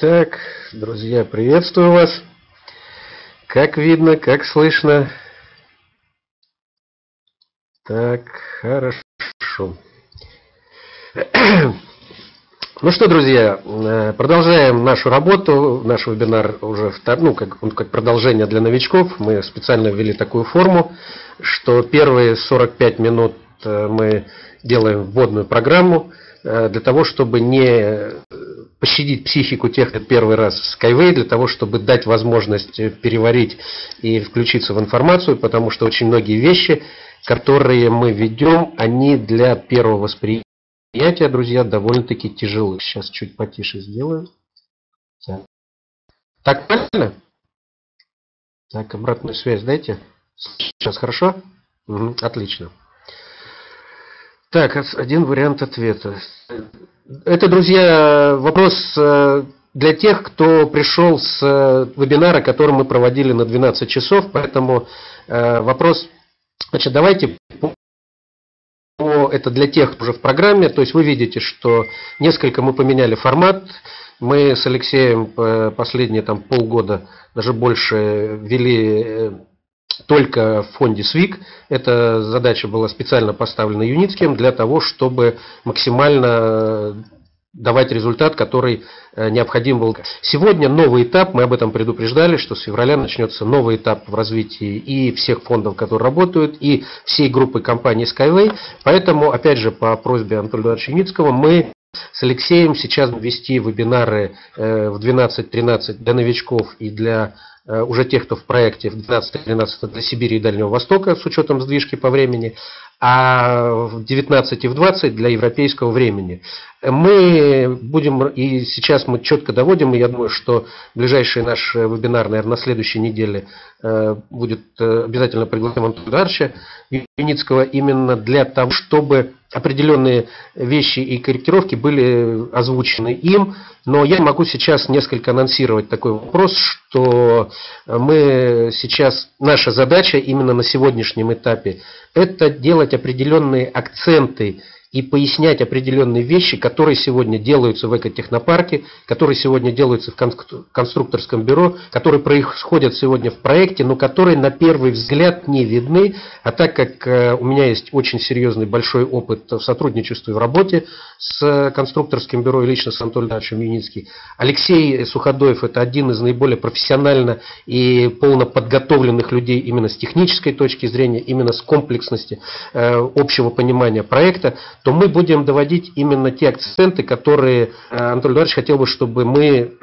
Так, друзья, приветствую вас. Как видно, как слышно. Так, хорошо. Ну что, друзья, продолжаем нашу работу. Наш вебинар уже второй, как продолжение для новичков. Мы специально ввели такую форму, что первые 45 минут мы делаем вводную программу, для того, чтобы не пощадить психику тех, кто первый раз в Skyway, для того, чтобы дать возможность переварить и включиться в информацию, потому что очень многие вещи, которые мы ведем, они для первого восприятия, друзья, довольно-таки тяжелы. Сейчас чуть потише сделаю. Так, правильно? Так, обратную связь дайте. Сейчас хорошо? Угу, отлично. Так, один вариант ответа. Это, друзья, вопрос для тех, кто пришел с вебинара, который мы проводили на 12 часов. Поэтому вопрос, значит, давайте... Это для тех, кто уже в программе. То есть вы видите, что несколько мы поменяли формат. Мы с Алексеем последние там, полгода, даже больше, вели... только в фонде СВИК. Эта задача была специально поставлена Юницким для того, чтобы максимально давать результат, который необходим был. Сегодня новый этап, мы об этом предупреждали, что с февраля начнется новый этап в развитии и всех фондов, которые работают, и всей группы компаний Skyway. Поэтому, опять же, по просьбе Анатолия Юницкого, мы с Алексеем сейчас вести вебинары в 12-13 для новичков и для уже тех, кто в проекте в 12-13 для Сибири и Дальнего Востока с учетом сдвижки по времени, а в 19 и в 20 для европейского времени. Мы будем, и сейчас мы четко доводим, и я думаю, что ближайший наш вебинар, наверное, на следующей неделе будет обязательно пригласим Антона Дача Юницкого именно для того, чтобы определенные вещи и корректировки были озвучены им. Но я могу сейчас несколько анонсировать такой вопрос, что мы сейчас, наша задача именно на сегодняшнем этапе, это делать определенные акценты и пояснять определенные вещи, которые сегодня делаются в Экотехнопарке, которые сегодня делаются в Конструкторском бюро, которые происходят сегодня в проекте, но которые на первый взгляд не видны. А так как у меня есть очень серьезный большой опыт в сотрудничестве и в работе с Конструкторским бюро и лично с Анатолием Дачем Юницким, Алексей Суходоев – это один из наиболее профессионально и полно подготовленных людей именно с технической точки зрения, именно с комплексности общего понимания проекта, то мы будем доводить именно те акценты, которые Анатолий Юрьевич хотел бы, чтобы мы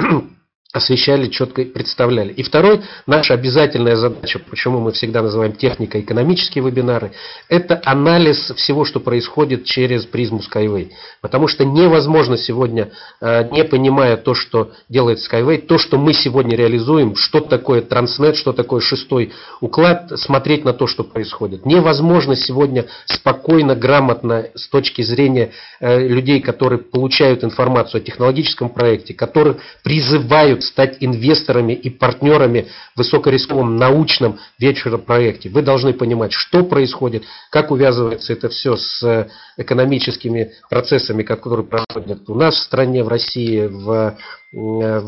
освещали, четко представляли. И второй, наша обязательная задача, почему мы всегда называем технико-экономические вебинары, это анализ всего, что происходит через призму Skyway. Потому что невозможно сегодня, не понимая то, что делает Skyway, то, что мы сегодня реализуем, что такое Транснет, что такое шестой уклад, смотреть на то, что происходит. Невозможно сегодня спокойно, грамотно, с точки зрения людей, которые получают информацию о технологическом проекте, которые призывают стать инвесторами и партнерами в высокорисковом научном вечером проекте. Вы должны понимать, что происходит, как увязывается это все с экономическими процессами, которые происходят у нас в стране, в России, в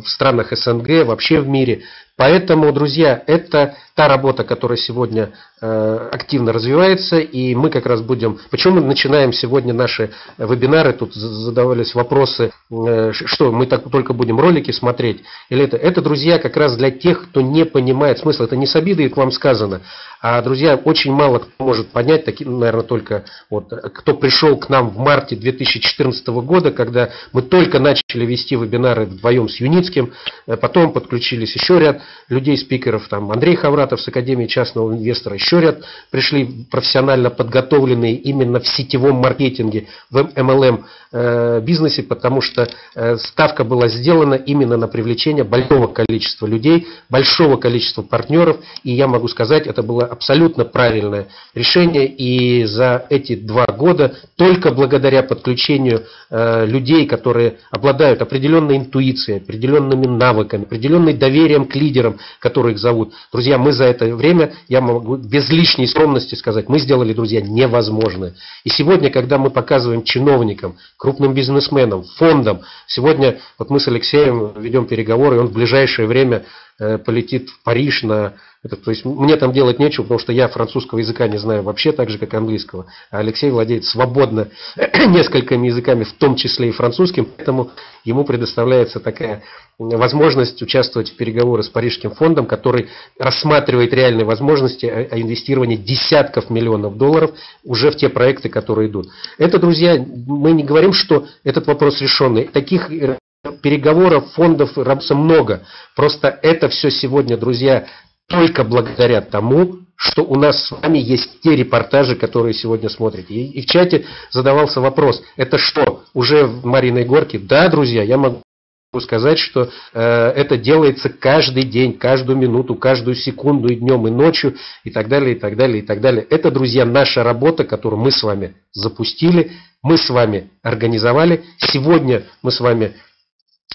странах СНГ, вообще в мире. Поэтому, друзья, это та работа, которая сегодня активно развивается, и мы как раз будем... Почему мы начинаем сегодня наши вебинары? Тут задавались вопросы, что мы так только будем ролики смотреть? Или это, друзья, как раз для тех, кто не понимает смысла. Это не с обидой к вам сказано, а, друзья, очень мало кто может понять, наверное, только вот, кто пришел к нам в марте 2014 года, когда мы только начали вести вебинары вдвоем с Юницким, потом подключились еще ряд людей, спикеров, там Андрей Хавратов с Академии частного инвестора, еще ряд пришли профессионально подготовленные именно в сетевом маркетинге, в MLM бизнесе, потому что ставка была сделана именно на привлечение большого количества людей, большого количества партнеров, и я могу сказать, это была абсолютно правильное решение, и за эти 2 года только благодаря подключению людей, которые обладают определенной интуицией, определенными навыками, определенным доверием к лидерам, которые их зовут. Друзья, мы за это время, я могу без лишней скромности сказать, мы сделали, друзья, невозможное. И сегодня, когда мы показываем чиновникам, крупным бизнесменам, фондам, сегодня вот мы с Алексеем ведем переговоры, и он в ближайшее время полетит в Париж на... То есть мне там делать нечего, потому что я французского языка не знаю вообще, так же, как английского. А Алексей владеет свободно несколькими языками, в том числе и французским, поэтому ему предоставляется такая возможность участвовать в переговорах с Парижским фондом, который рассматривает реальные возможности о инвестировании десятков миллионов долларов уже в те проекты, которые идут. Это, друзья, мы не говорим, что этот вопрос решенный. Таких переговоров, фондов работается много. Просто это все сегодня, друзья, только благодаря тому, что у нас с вами есть те репортажи, которые сегодня смотрите. И в чате задавался вопрос, это что, уже в Марьиной Горке? Да, друзья, я могу сказать, что это делается каждый день, каждую минуту, каждую секунду, и днем, и ночью, и так далее, и так далее, и так далее. Это, друзья, наша работа, которую мы с вами запустили, мы с вами организовали. Сегодня мы с вами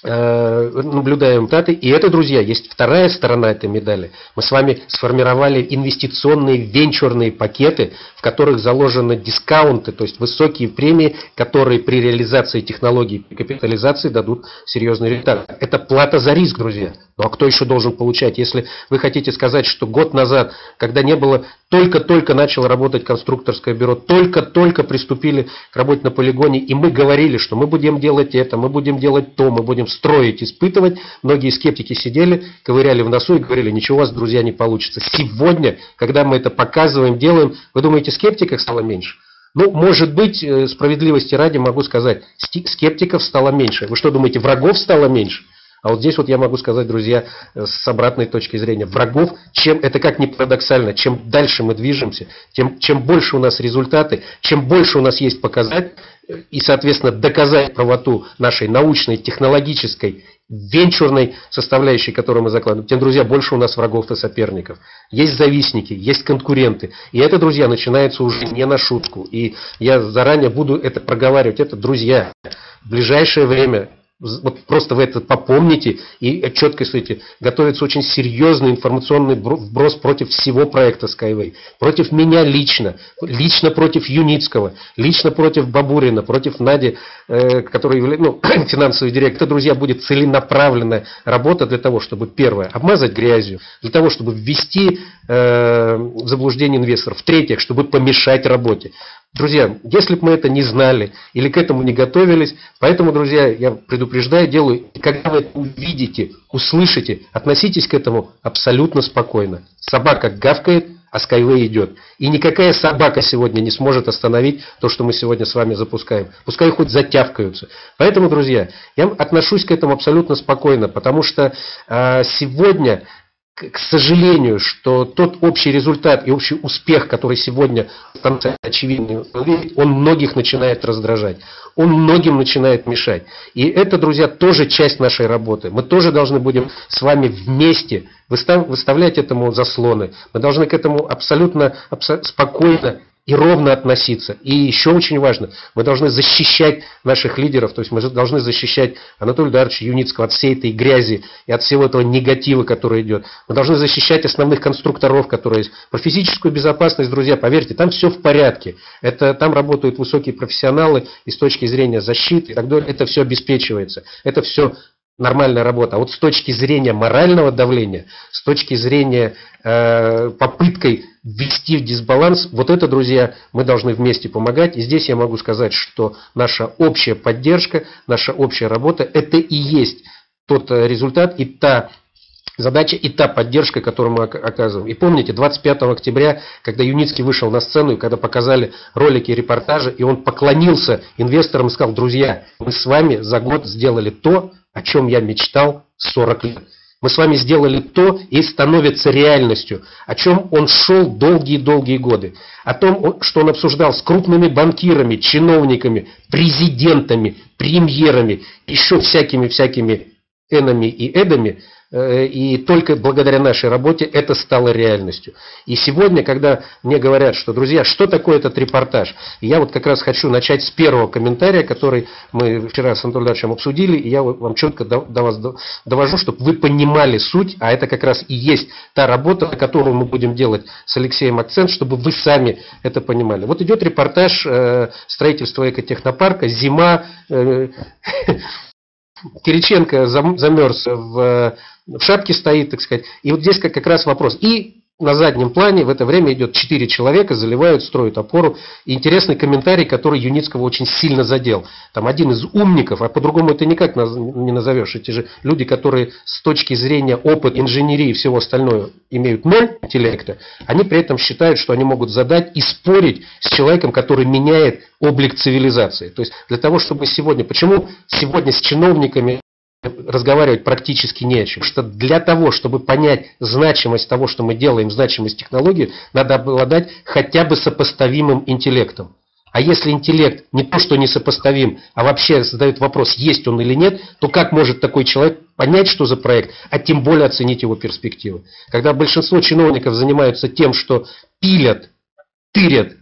наблюдаем даты, и это, друзья, есть вторая сторона этой медали. Мы с вами сформировали инвестиционные венчурные пакеты, в которых заложены дискаунты, то есть высокие премии, которые при реализации технологий и капитализации дадут серьезный результат. Это плата за риск, друзья. Ну а кто еще должен получать? Если вы хотите сказать, что год назад, когда не было, только-только начало работать конструкторское бюро, только-только приступили к работе на полигоне, и мы говорили, что мы будем делать это, мы будем делать то, мы будем строить, испытывать. Многие скептики сидели, ковыряли в носу и говорили, ничего у вас, друзья, не получится. Сегодня, когда мы это показываем, делаем, вы думаете, скептиков стало меньше? Ну, может быть, справедливости ради могу сказать, скептиков стало меньше. Вы что думаете, врагов стало меньше? А вот здесь вот я могу сказать, друзья, с обратной точки зрения, врагов, чем это как ни парадоксально, чем дальше мы движемся, тем чем больше у нас результаты, чем больше у нас есть показать и, соответственно, доказать правоту нашей научной, технологической, венчурной составляющей, которую мы закладываем, тем, друзья, больше у нас врагов и соперников. Есть завистники, есть конкуренты. И это, друзья, начинается уже не на шутку. И я заранее буду это проговаривать. Это, друзья, в ближайшее время... Вот просто вы это попомните и четко, кстати, готовится очень серьезный информационный вброс против всего проекта Skyway. Против меня лично, лично против Юницкого, лично против Бабурина, против Нади, который является финансовый директор. Это, друзья, будет целенаправленная работа для того, чтобы, первое, обмазать грязью, для того, чтобы ввести в заблуждение инвесторов, в-третьих, чтобы помешать работе. Друзья, если бы мы это не знали или к этому не готовились, поэтому, друзья, я предупреждаю, делаю, когда вы это увидите, услышите, относитесь к этому абсолютно спокойно. Собака гавкает, а Skyway идет. И никакая собака сегодня не сможет остановить то, что мы сегодня с вами запускаем. Пускай хоть затявкаются. Поэтому, друзья, я отношусь к этому абсолютно спокойно, потому что сегодня... К сожалению, что тот общий результат и общий успех, который сегодня становится очевидным, он многих начинает раздражать, он многим начинает мешать. И это, друзья, тоже часть нашей работы. Мы тоже должны будем с вами вместе выставлять этому заслоны. Мы должны к этому абсолютно спокойно и ровно относиться. И еще очень важно, мы должны защищать наших лидеров, то есть мы должны защищать Анатолия Дача, Юницкого от всей этой грязи и от всего этого негатива, который идет. Мы должны защищать основных конструкторов, которые есть. Про физическую безопасность, друзья, поверьте, там все в порядке. Это, там работают высокие профессионалы и с точки зрения защиты и так далее. Это все обеспечивается. Это все... Нормальная работа. А вот с точки зрения морального давления, с точки зрения попыткой ввести в дисбаланс, вот это, друзья, мы должны вместе помогать. И здесь я могу сказать, что наша общая поддержка, наша общая работа, это и есть тот результат и та задача, и та поддержка, которую мы оказываем. И помните, 25 октября, когда Юницкий вышел на сцену, и когда показали ролики и репортажи, и он поклонился инвесторам и сказал, друзья, мы с вами за год сделали то, о чем я мечтал 40 лет. Мы с вами сделали то и становится реальностью, о чем он шел долгие-долгие годы. О том, что он обсуждал с крупными банкирами, чиновниками, президентами, премьерами, еще всякими-всякими энами и эдами, и только благодаря нашей работе это стало реальностью. И сегодня, когда мне говорят, что, друзья, что такое этот репортаж, я вот как раз хочу начать с первого комментария, который мы вчера с Анатолием Дачем обсудили, и я вам четко до вас довожу, чтобы вы понимали суть, а это как раз и есть та работа, которую мы будем делать с Алексеем акцент, чтобы вы сами это понимали. Вот идет репортаж строительства экотехнопарка, зима, Кириченко замерз, в шапке стоит, так сказать. И вот здесь как раз вопрос. И на заднем плане в это время идет 4 человека, заливают, строят опору. И интересный комментарий, который Юницкого очень сильно задел. Там один из умников, а по-другому это никак не назовешь. Эти же люди, которые с точки зрения опыта, инженерии и всего остального имеют ноль интеллекта, они при этом считают, что они могут задать и спорить с человеком, который меняет облик цивилизации. То есть для того, чтобы сегодня... Почему сегодня с чиновниками разговаривать практически не о чем? Потому что для того, чтобы понять значимость того, что мы делаем, значимость технологии, надо обладать хотя бы сопоставимым интеллектом. А если интеллект не то, что несопоставим, а вообще задает вопрос, есть он или нет, то как может такой человек понять, что за проект, а тем более оценить его перспективы? Когда большинство чиновников занимаются тем, что пилят, тырят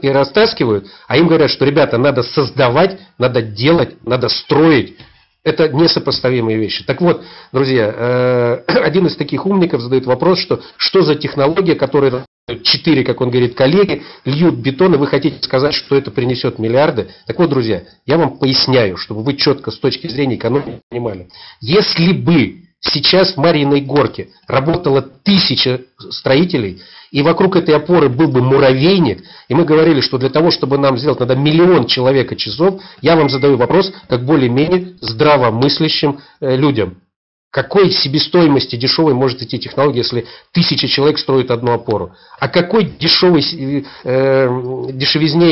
и растаскивают, а им говорят, что, ребята, надо создавать, надо делать, надо строить. Это несопоставимые вещи. Так вот, друзья, один из таких умников задает вопрос, что за технология, которая 4, как он говорит, коллеги, льют бетон, и вы хотите сказать, что это принесет миллиарды. Так вот, друзья, я вам поясняю, чтобы вы четко с точки зрения экономики понимали. Если бы сейчас в Марьиной Горке работало 1000 строителей, и вокруг этой опоры был бы муравейник, и мы говорили, что для того, чтобы нам сделать, надо 1 000 000 человека-часов, я вам задаю вопрос, как более-менее здравомыслящим людям. Какой себестоимости дешевой может идти технология, если 1000 человек строит одну опору? О какой дешевизне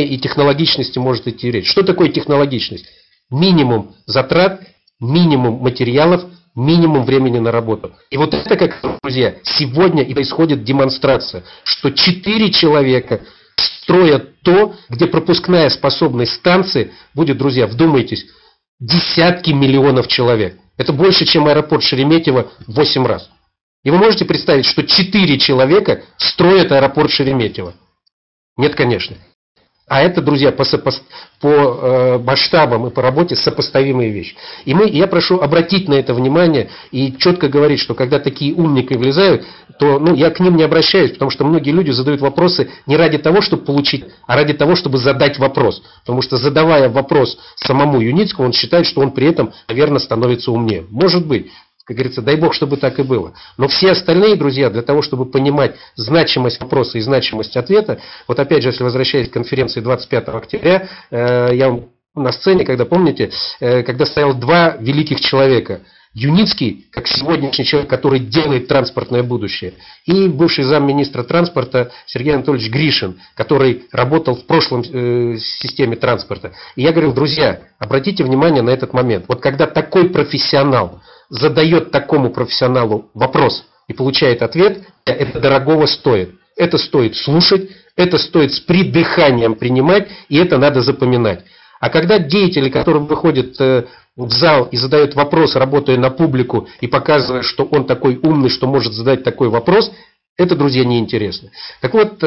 и технологичности может идти речь? Что такое технологичность? Минимум затрат, минимум материалов, минимум времени на работу. И вот это, как, друзья, сегодня и происходит демонстрация, что 4 человека строят то, где пропускная способность станции будет, друзья, вдумайтесь, десятки миллионов человек. Это больше, чем аэропорт Шереметьево 8 раз. И вы можете представить, что 4 человека строят аэропорт Шереметьево? Нет, конечно. А это, друзья, по масштабам и по работе сопоставимые вещи. И я прошу обратить на это внимание и четко говорить, что когда такие умники влезают, то я к ним не обращаюсь, потому что многие люди задают вопросы не ради того, чтобы получить, а ради того, чтобы задать вопрос. Потому что, задавая вопрос самому Юницкому, он считает, что он при этом, наверное, становится умнее. Может быть. Как говорится, дай бог, чтобы так и было. Но все остальные, друзья, для того, чтобы понимать значимость вопроса и значимость ответа, вот опять же, если возвращаясь к конференции 25 октября, я вам на сцене, когда, помните, когда стоял 2 великих человека. Юницкий, как сегодняшний человек, который делает транспортное будущее, и бывший замминистра транспорта Сергей Анатольевич Гришин, который работал в прошлом системе транспорта. И я говорил, друзья, обратите внимание на этот момент. Вот когда такой профессионал задает такому профессионалу вопрос и получает ответ, это дорогого стоит. Это стоит слушать, это стоит с придыханием принимать, и это надо запоминать. А когда деятели, которые выходят в зал и задают вопрос, работая на публику и показывая, что он такой умный, что может задать такой вопрос, это, друзья, неинтересно. Так вот,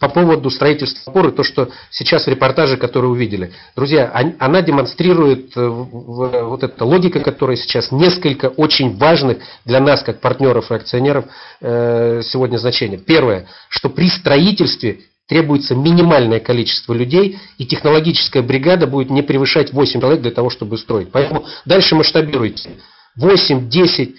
по поводу строительства опоры, то, что сейчас в репортаже, который увидели. Друзья, она демонстрирует вот эта логика, которая сейчас несколько очень важных для нас, как партнеров и акционеров, сегодня значений. Первое, что при строительстве требуется минимальное количество людей, и технологическая бригада будет не превышать 8 человек для того, чтобы строить. Поэтому дальше масштабируйте. 8, 10,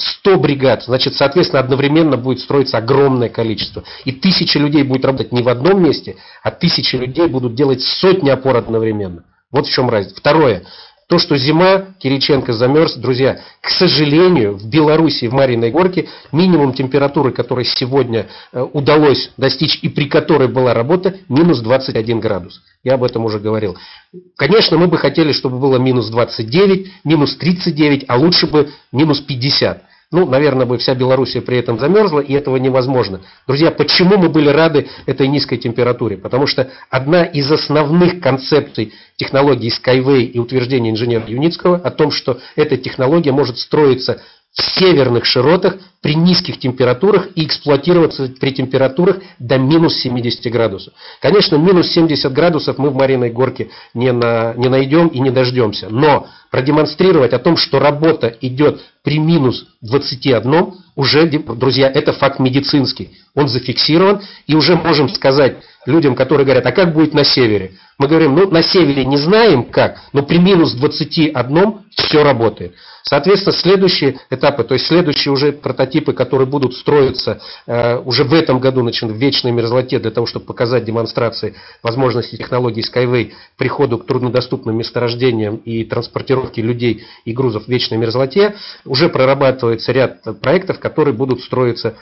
100 бригад, значит, соответственно, одновременно будет строиться огромное количество. И 1000 людей будет работать не в одном месте, а 1000 людей будут делать сотни опор одновременно. Вот в чем разница. Второе. То, что зима, Кириченко замерз, друзья, к сожалению, в Беларуси, в Марьиной Горке, минимум температуры, которой сегодня удалось достичь и при которой была работа, минус 21 градус. Я об этом уже говорил. Конечно, мы бы хотели, чтобы было минус 29, минус 39, а лучше бы минус 50. Наверное, бы вся Белоруссия при этом замерзла, и этого невозможно. Друзья, почему мы были рады этой низкой температуре? Потому что одна из основных концепций технологии Skyway и утверждения инженера Юницкого о том, что эта технология может строиться в северных широтах при низких температурах и эксплуатироваться при температурах до минус 70 градусов. Конечно, минус 70 градусов мы в Марьиной Горке не найдем и не дождемся. Но продемонстрировать о том, что работа идет при минус 21, уже, друзья, это факт медицинский. Он зафиксирован, и уже можем сказать людям, которые говорят, а как будет на севере? Мы говорим, ну на севере не знаем как, но при минус 21 все работает. Соответственно, следующие этапы, то есть следующие уже прототипы, которые будут строиться уже в этом году, начиная в вечной мерзлоте, для того, чтобы показать демонстрации возможностей технологий Skyway, приходу к труднодоступным месторождениям и транспортировке людей и грузов в вечной мерзлоте, уже прорабатывается ряд проектов, которые будут строиться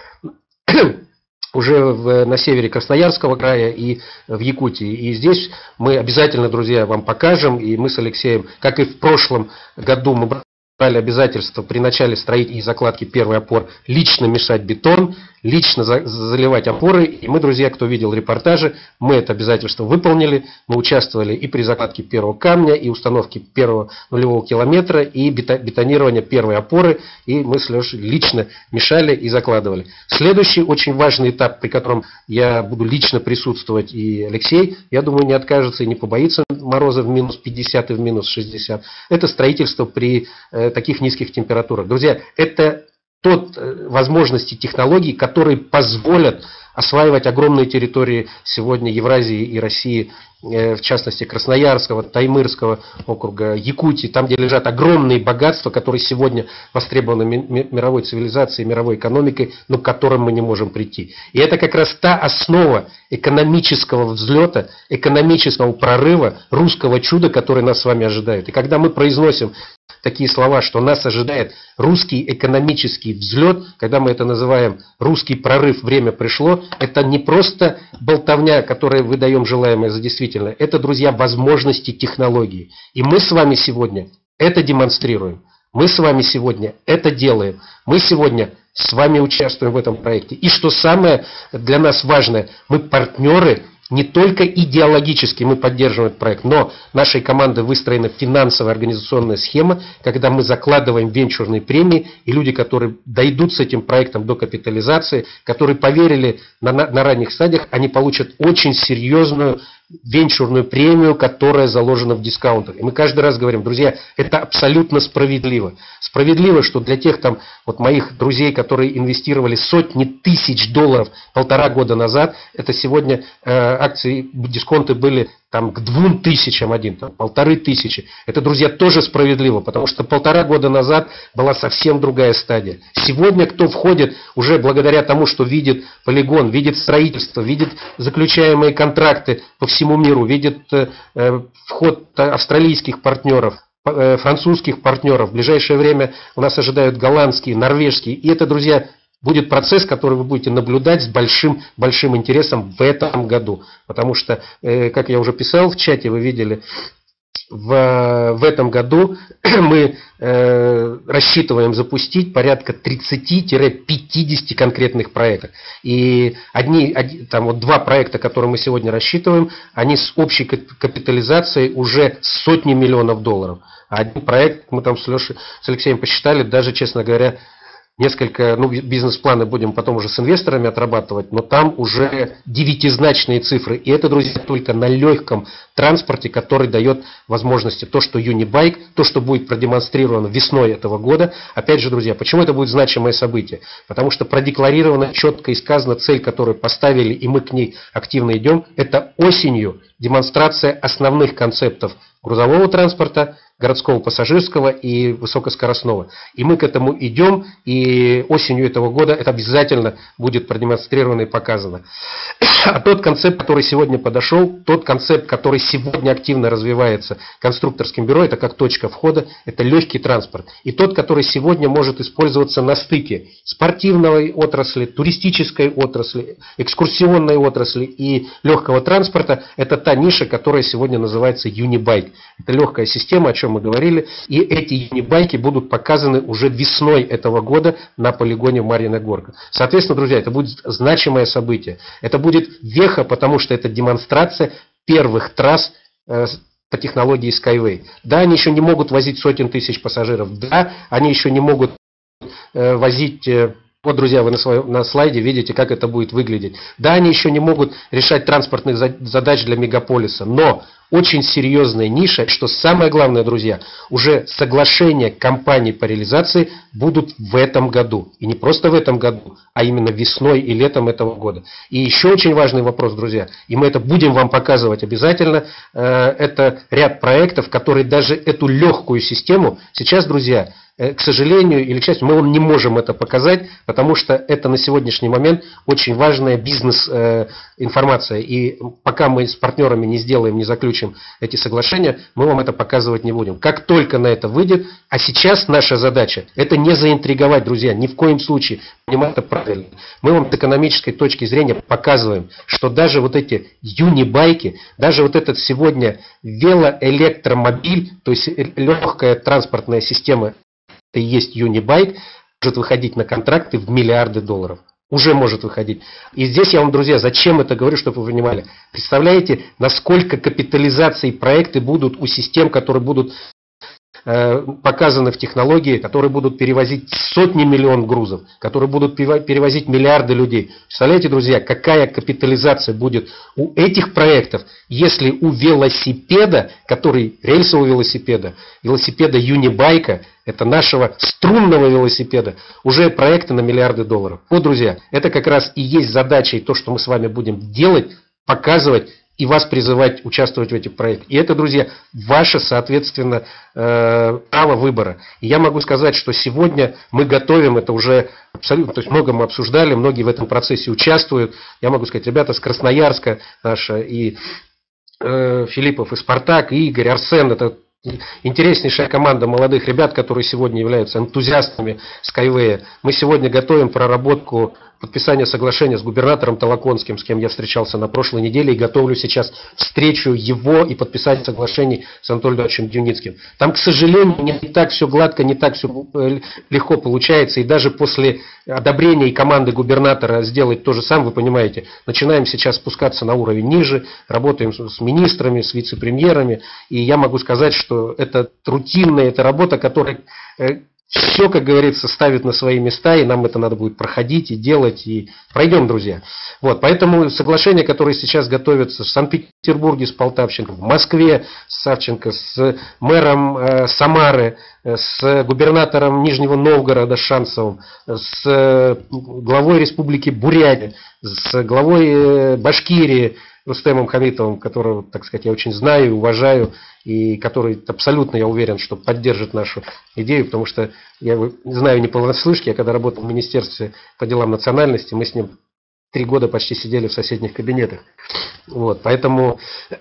уже на севере Красноярского края и в Якутии. И здесь мы обязательно, друзья, вам покажем, и мы с Алексеем, как и в прошлом году, мы брали обязательство при начале строительства и закладки первых опор лично мешать бетон, лично заливать опоры. И мы, друзья, кто видел репортажи, мы это обязательство выполнили. Мы участвовали и при закладке первого камня, и установке первого нулевого километра, и бетонирование первой опоры. И мы с Лешей лично мешали и закладывали. Следующий очень важный этап, при котором я буду лично присутствовать, и Алексей, я думаю, не откажется и не побоится мороза в минус 50 и в минус 60. Это строительство при таких низких температурах. Друзья, это тот возможности технологий, которые позволят осваивать огромные территории сегодня Евразии и России, в частности Красноярского, Таймырского округа, Якутии, там, где лежат огромные богатства, которые сегодня востребованы мировой цивилизацией, мировой экономикой, но к которым мы не можем прийти. И это как раз та основа экономического взлета, экономического прорыва, русского чуда, которое нас с вами ожидает. И когда мы произносим такие слова, что нас ожидает русский экономический взлет, когда мы это называем русский прорыв, время пришло, это не просто болтовня, которой выдаем желаемое за действительное, это, друзья, возможности технологии. И мы с вами сегодня это демонстрируем, мы с вами сегодня это делаем, мы сегодня с вами участвуем в этом проекте. И что самое для нас важное, мы партнеры. Не только идеологически мы поддерживаем этот проект, но нашей командой выстроена финансовая организационная схема, когда мы закладываем венчурные премии, и люди, которые дойдут с этим проектом до капитализации, которые поверили на ранних стадиях, они получат очень серьезную венчурную премию, которая заложена в дискаунтах. И мы каждый раз говорим, друзья, это абсолютно справедливо. Справедливо, что для тех там, вот моих друзей, которые инвестировали сотни тысяч долларов полтора года назад, это сегодня акции, дисконты были там к 2000 один, там 1500. Это, друзья, тоже справедливо, потому что полтора года назад была совсем другая стадия. Сегодня кто входит уже благодаря тому, что видит полигон, видит строительство, видит заключаемые контракты по всему миру, видит вход австралийских партнеров, французских партнеров. В ближайшее время у нас ожидают голландские, норвежские. И это, друзья, будет процесс, который вы будете наблюдать с большим интересом в этом году. Потому что, как я уже писал в чате, вы видели, в этом году мы рассчитываем запустить порядка 30-50 конкретных проектов. И там вот два проекта, которые мы сегодня рассчитываем, они с общей капитализацией уже сотни миллионов долларов. А один проект, мы там с Алексеем посчитали, даже, честно говоря, несколько, бизнес-планы будем потом уже с инвесторами отрабатывать, но там уже 9-значные цифры. И это, друзья, только на легком транспорте, который дает возможности. То, что Юнибайк, то, что будет продемонстрировано весной этого года. Опять же, друзья, почему это будет значимое событие? Потому что продекларирована четко и сказана цель, которую поставили, и мы к ней активно идем. Это осенью демонстрация основных концептов грузового транспорта, городского, пассажирского и высокоскоростного. И мы к этому идем, и осенью этого года это обязательно будет продемонстрировано и показано. А тот концепт, который сегодня подошел, тот концепт, который сегодня активно развивается конструкторским бюро, это как точка входа, это легкий транспорт. И тот, который сегодня может использоваться на стыке спортивной отрасли, туристической отрасли, экскурсионной отрасли и легкого транспорта, это та ниша, которая сегодня называется Unibike. Это легкая система, о чем мы говорили, и эти юнибайки будут показаны уже весной этого года на полигоне Марьина Горка. Соответственно, друзья, это будет значимое событие. Это будет веха, потому что это демонстрация первых трасс по технологии Skyway. Да, они еще не могут возить сотен тысяч пассажиров. Да, они еще не могут возить. Вот, друзья, вы на слайде видите, как это будет выглядеть. Да, они еще не могут решать транспортных задач для мегаполиса, но очень серьезная ниша, что самое главное, друзья, уже соглашения компаний по реализации будут в этом году. И не просто в этом году, а именно весной и летом этого года. И еще очень важный вопрос, друзья, и мы это будем вам показывать обязательно, это ряд проектов, которые даже эту легкую систему сейчас, друзья, к сожалению или к счастью, мы вам не можем это показать, потому что это на сегодняшний момент очень важная бизнес-информация. И пока мы с партнерами не сделаем, не заключим эти соглашения, мы вам это показывать не будем. Как только на это выйдет, а сейчас наша задача – это не заинтриговать, друзья, ни в коем случае, понимаете, это правильно. Мы вам с экономической точки зрения показываем, что даже вот эти юнибайки, даже вот этот сегодня велоэлектромобиль, то есть легкая транспортная система, это и есть Unibike, может выходить на контракты в миллиарды долларов. Уже может выходить. И здесь я вам, друзья, зачем это говорю, чтобы вы понимали. Представляете, насколько капитализации проекты будут у систем, которые будут показаны в технологии, которые будут перевозить сотни миллионов грузов, которые будут перевозить миллиарды людей. Представляете, друзья, какая капитализация будет у этих проектов, если у велосипеда, который рельсового велосипеда, велосипеда Юнибайка, это нашего струнного велосипеда, уже проекты на миллиарды долларов. Вот, друзья, это как раз и есть задача, и то, что мы с вами будем делать, показывать, и вас призывать участвовать в этих проектах. И это, друзья, ваше, соответственно, право выбора. И я могу сказать, что сегодня мы готовим это уже абсолютно, то есть много мы обсуждали, многие в этом процессе участвуют. Я могу сказать, ребята с Красноярска наша, и Филиппов, и Спартак, и Игорь, Арсен, это интереснейшая команда молодых ребят, которые сегодня являются энтузиастами Skyway. Мы сегодня готовим проработку подписания соглашения с губернатором Толоконским, с кем я встречался на прошлой неделе, и готовлю сейчас встречу его и подписание соглашений с Анатолием Юницким. Там, к сожалению, не так все гладко, не так все легко получается, и даже после одобрения и команды губернатора сделать то же самое, вы понимаете, начинаем сейчас спускаться на уровень ниже, работаем с министрами, с вице-премьерами, и я могу сказать, что это рутинная, это работа, которая все, как говорится, ставит на свои места, и нам это надо будет проходить и делать, и пройдем, друзья. Вот, поэтому соглашения, которые сейчас готовятся в Санкт-Петербурге с Полтавченко, в Москве с Савченко, с мэром Самары, с губернатором Нижнего Новгорода Шанцевым, с главой Республики Бурятия, с главой Башкирии, Рустемом Хамитовым, которого, так сказать, я очень знаю и уважаю, и который абсолютно, я уверен, что поддержит нашу идею, потому что я знаю неполнослышки, я когда работал в Министерстве по делам национальности, мы с ним 3 года почти сидели в соседних кабинетах. Вот, поэтому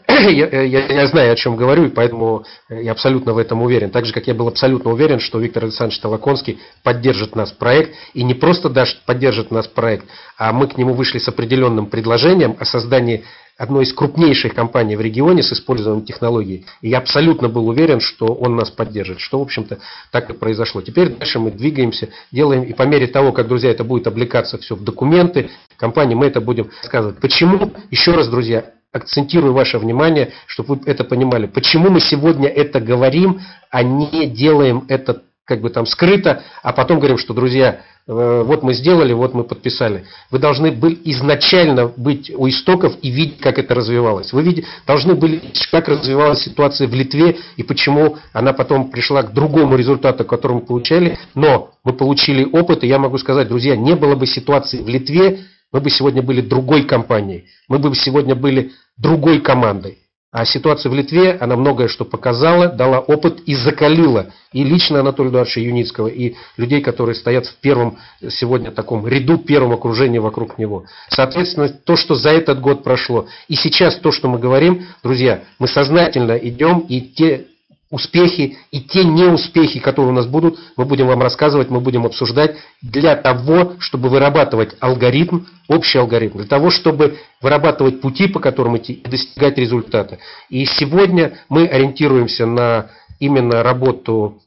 я знаю, о чем говорю, и поэтому я абсолютно в этом уверен. Так же, как я был абсолютно уверен, что Виктор Александрович Толоконский поддержит нас проект, и не просто поддержит нас проект, а мы к нему вышли с определенным предложением о создании одной из крупнейших компаний в регионе с использованием технологий. И я абсолютно был уверен, что он нас поддержит, что, в общем-то, так и произошло. Теперь дальше мы двигаемся, делаем, и по мере того, как, друзья, это будет облекаться все в документы компании, мы это будем рассказывать. Почему? Еще раз, друзья, акцентирую ваше внимание, чтобы вы это понимали. Почему мы сегодня это говорим, а не делаем это как бы там скрыто, а потом говорим, что, друзья, вот мы сделали, вот мы подписали. Вы должны были изначально быть у истоков и видеть, как это развивалось. Вы должны были видеть, как развивалась ситуация в Литве и почему она потом пришла к другому результату, который мы получали. Но мы получили опыт, и я могу сказать, друзья, не было бы ситуации в Литве, мы бы сегодня были другой компанией, мы бы сегодня были другой командой. А ситуация в Литве, она многое что показала, дала опыт и закалила. И лично Анатолия Эдуардовича Юницкого, и людей, которые стоят в первом сегодня таком ряду, первом окружении вокруг него. Соответственно, то, что за этот год прошло, и сейчас то, что мы говорим, друзья, мы сознательно идем, и те успехи, и те неуспехи, которые у нас будут, мы будем вам рассказывать, мы будем обсуждать для того, чтобы вырабатывать алгоритм, общий алгоритм, для того, чтобы вырабатывать пути, по которым идти, и достигать результата. И сегодня мы ориентируемся на именно работу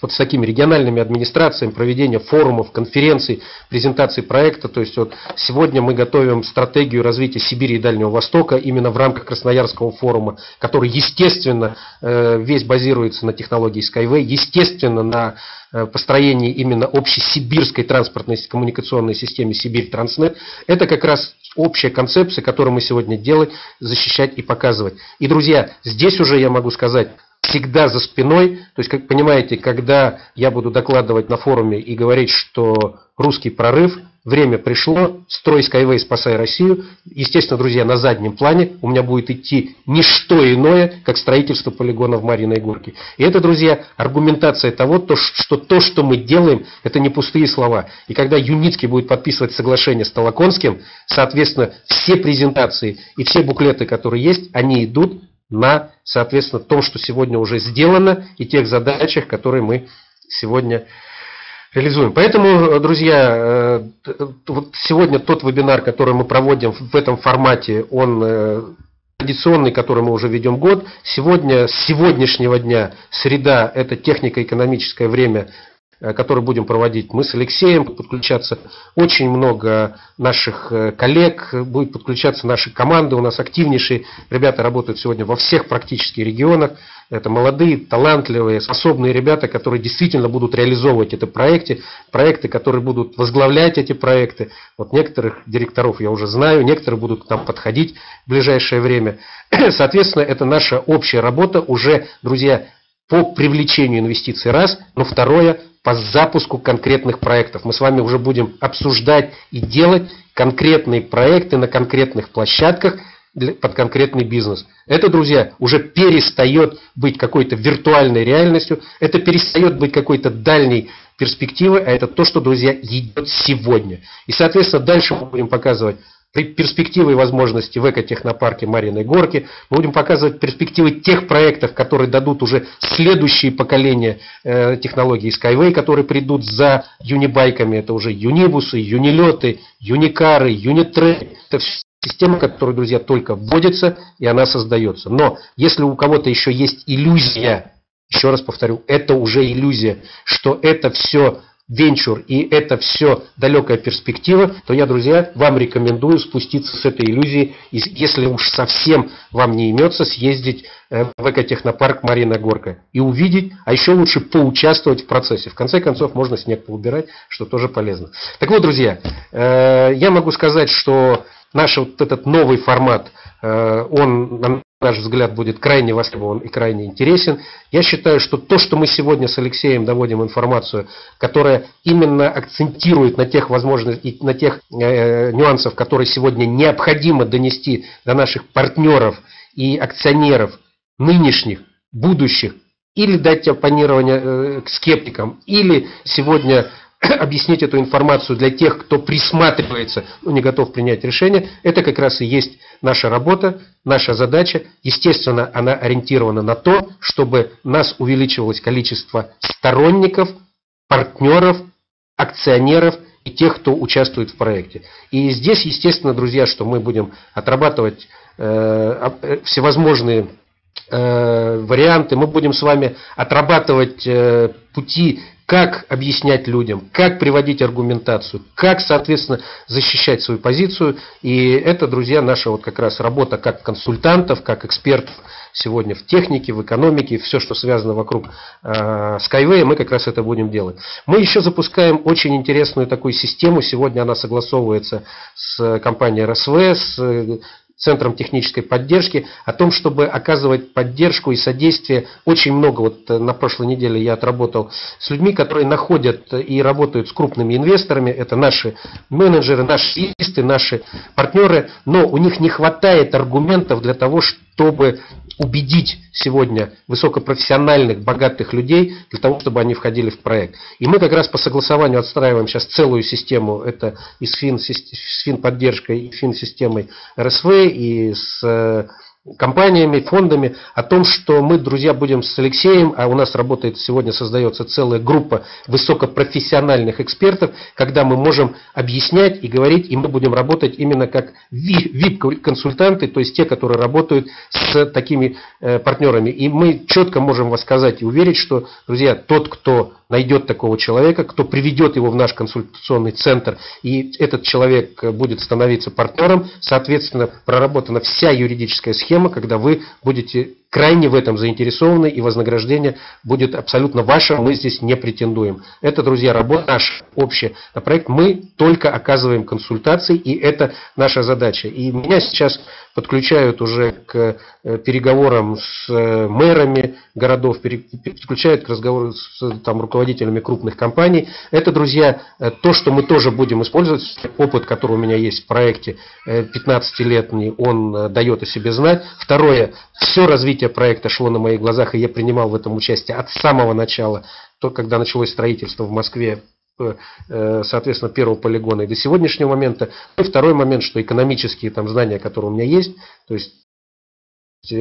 вот с такими региональными администрациями, проведение форумов, конференций, презентаций проекта. То есть вот сегодня мы готовим стратегию развития Сибири и Дальнего Востока именно в рамках Красноярского форума, который, естественно, весь базируется на технологии Skyway, естественно, на построении именно общесибирской транспортной коммуникационной системы Сибирь Транснет. Это как раз общая концепция, которую мы сегодня делаем, защищать и показывать. И, друзья, здесь уже я могу сказать, всегда за спиной, то есть, как понимаете, когда я буду докладывать на форуме и говорить, что русский прорыв, время пришло, строй Skyway, спасай Россию, естественно, друзья, на заднем плане у меня будет идти ничто иное, как строительство полигона в Марьиной Горке. И это, друзья, аргументация того, то, что мы делаем, это не пустые слова. И когда Юницкий будет подписывать соглашение с Толоконским, соответственно, все презентации и все буклеты, которые есть, они идут на, соответственно, том, что сегодня уже сделано, и тех задачах, которые мы сегодня реализуем. Поэтому, друзья, вот сегодня тот вебинар, который мы проводим в этом формате, он традиционный, который мы уже ведем год. Сегодня, с сегодняшнего дня, среда, это технико-экономическое время, который будем проводить мы с Алексеем, подключаться очень много наших коллег, будет подключаться наши команды, у нас активнейшие ребята работают сегодня во всех практически регионах, это молодые, талантливые, способные ребята, которые действительно будут реализовывать эти проекты, которые будут возглавлять эти проекты. Вот некоторых директоров я уже знаю, некоторые будут к нам подходить в ближайшее время. Соответственно, это наша общая работа уже, друзья, по привлечению инвестиций раз, но второе – по запуску конкретных проектов. Мы с вами уже будем обсуждать и делать конкретные проекты на конкретных площадках под конкретный бизнес. Это, друзья, уже перестает быть какой-то виртуальной реальностью, это перестает быть какой-то дальней перспективой, а это то, что, друзья, идет сегодня. И, соответственно, дальше мы будем показывать перспективы и возможности в экотехнопарке Марьиной Горки. Мы будем показывать перспективы тех проектов, которые дадут уже следующие поколения технологий Skyway, которые придут за юнибайками. Это уже юнибусы, юнилеты, юникары, юнитры. Это все система, которая, друзья, только вводится и она создается. Но если у кого-то еще есть иллюзия, еще раз повторю, это уже иллюзия, что это все венчур и это все далекая перспектива, то я, друзья, вам рекомендую спуститься с этой иллюзии, и если уж совсем вам не имется, съездить в экотехнопарк Марьина Горка и увидеть, а еще лучше поучаствовать в процессе. В конце концов, можно снег поубирать, что тоже полезно. Так вот, друзья, я могу сказать, что наш вот этот новый формат, он, на наш взгляд, будет крайне востребован и крайне интересен. Я считаю, что то, что мы сегодня с Алексеем доводим информацию, которая именно акцентирует на тех возможностях, на тех нюансах, которые сегодня необходимо донести до наших партнеров и акционеров нынешних, будущих, или дать оппонирование к скептикам, или сегодня объяснить эту информацию для тех, кто присматривается, но не готов принять решение, это как раз и есть наша работа, наша задача. Естественно, она ориентирована на то, чтобы у нас увеличивалось количество сторонников, партнеров, акционеров и тех, кто участвует в проекте. И здесь, естественно, друзья, что мы будем отрабатывать всевозможные варианты, мы будем с вами отрабатывать пути, как объяснять людям, как приводить аргументацию, как, соответственно, защищать свою позицию. И это, друзья, наша вот как раз работа как консультантов, как экспертов сегодня в технике, в экономике, все, что связано вокруг Skyway, мы как раз это будем делать. Мы еще запускаем очень интересную такую систему. Сегодня она согласовывается с компанией РСВ, с Центром технической поддержки, о том, чтобы оказывать поддержку и содействие. Очень много, вот на прошлой неделе я отработал с людьми, которые находят и работают с крупными инвесторами, это наши менеджеры, наши юристы, наши партнеры, но у них не хватает аргументов для того, чтобы убедить сегодня высокопрофессиональных, богатых людей, для того, чтобы они входили в проект. И мы как раз по согласованию отстраиваем сейчас целую систему, это и с финподдержкой, и с финсистемой РСВ, и с компаниями, фондами о том, что мы, друзья, будем с Алексеем, а у нас работает сегодня, создается целая группа высокопрофессиональных экспертов, когда мы можем объяснять и говорить, и мы будем работать именно как VIP-консультанты, то есть те, которые работают с такими партнерами. И мы четко можем вас сказать и уверить, что, друзья, тот, кто найдет такого человека, кто приведет его в наш консультационный центр, и этот человек будет становиться партнером, соответственно, проработана вся юридическая схема, когда вы будете крайне в этом заинтересованы, и вознаграждение будет абсолютно ваше, мы здесь не претендуем. Это, друзья, работа наша общая на проект, мы только оказываем консультации, и это наша задача. И меня сейчас подключают уже к переговорам с мэрами городов, подключают к разговору с руководителями крупных компаний. Это, друзья, то, что мы тоже будем использовать. Опыт, который у меня есть в проекте, 15-летний, он дает о себе знать. Второе, все развитие проекта шло на моих глазах, и я принимал в этом участие от самого начала, то, когда началось строительство в Москве, соответственно, первого полигона и до сегодняшнего момента. И второй момент, что экономические там знания, которые у меня есть, то есть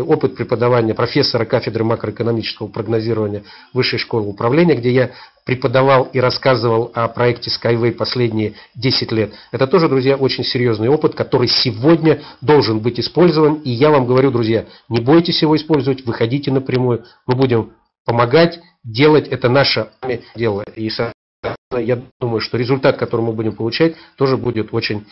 опыт преподавания профессора кафедры макроэкономического прогнозирования Высшей школы управления, где я преподавал и рассказывал о проекте Skyway последние 10 лет. Это тоже, друзья, очень серьезный опыт, который сегодня должен быть использован. И я вам говорю, друзья, не бойтесь его использовать, выходите напрямую. Мы будем помогать делать, это наше дело. И, соответственно, я думаю, что результат, который мы будем получать, тоже будет очень,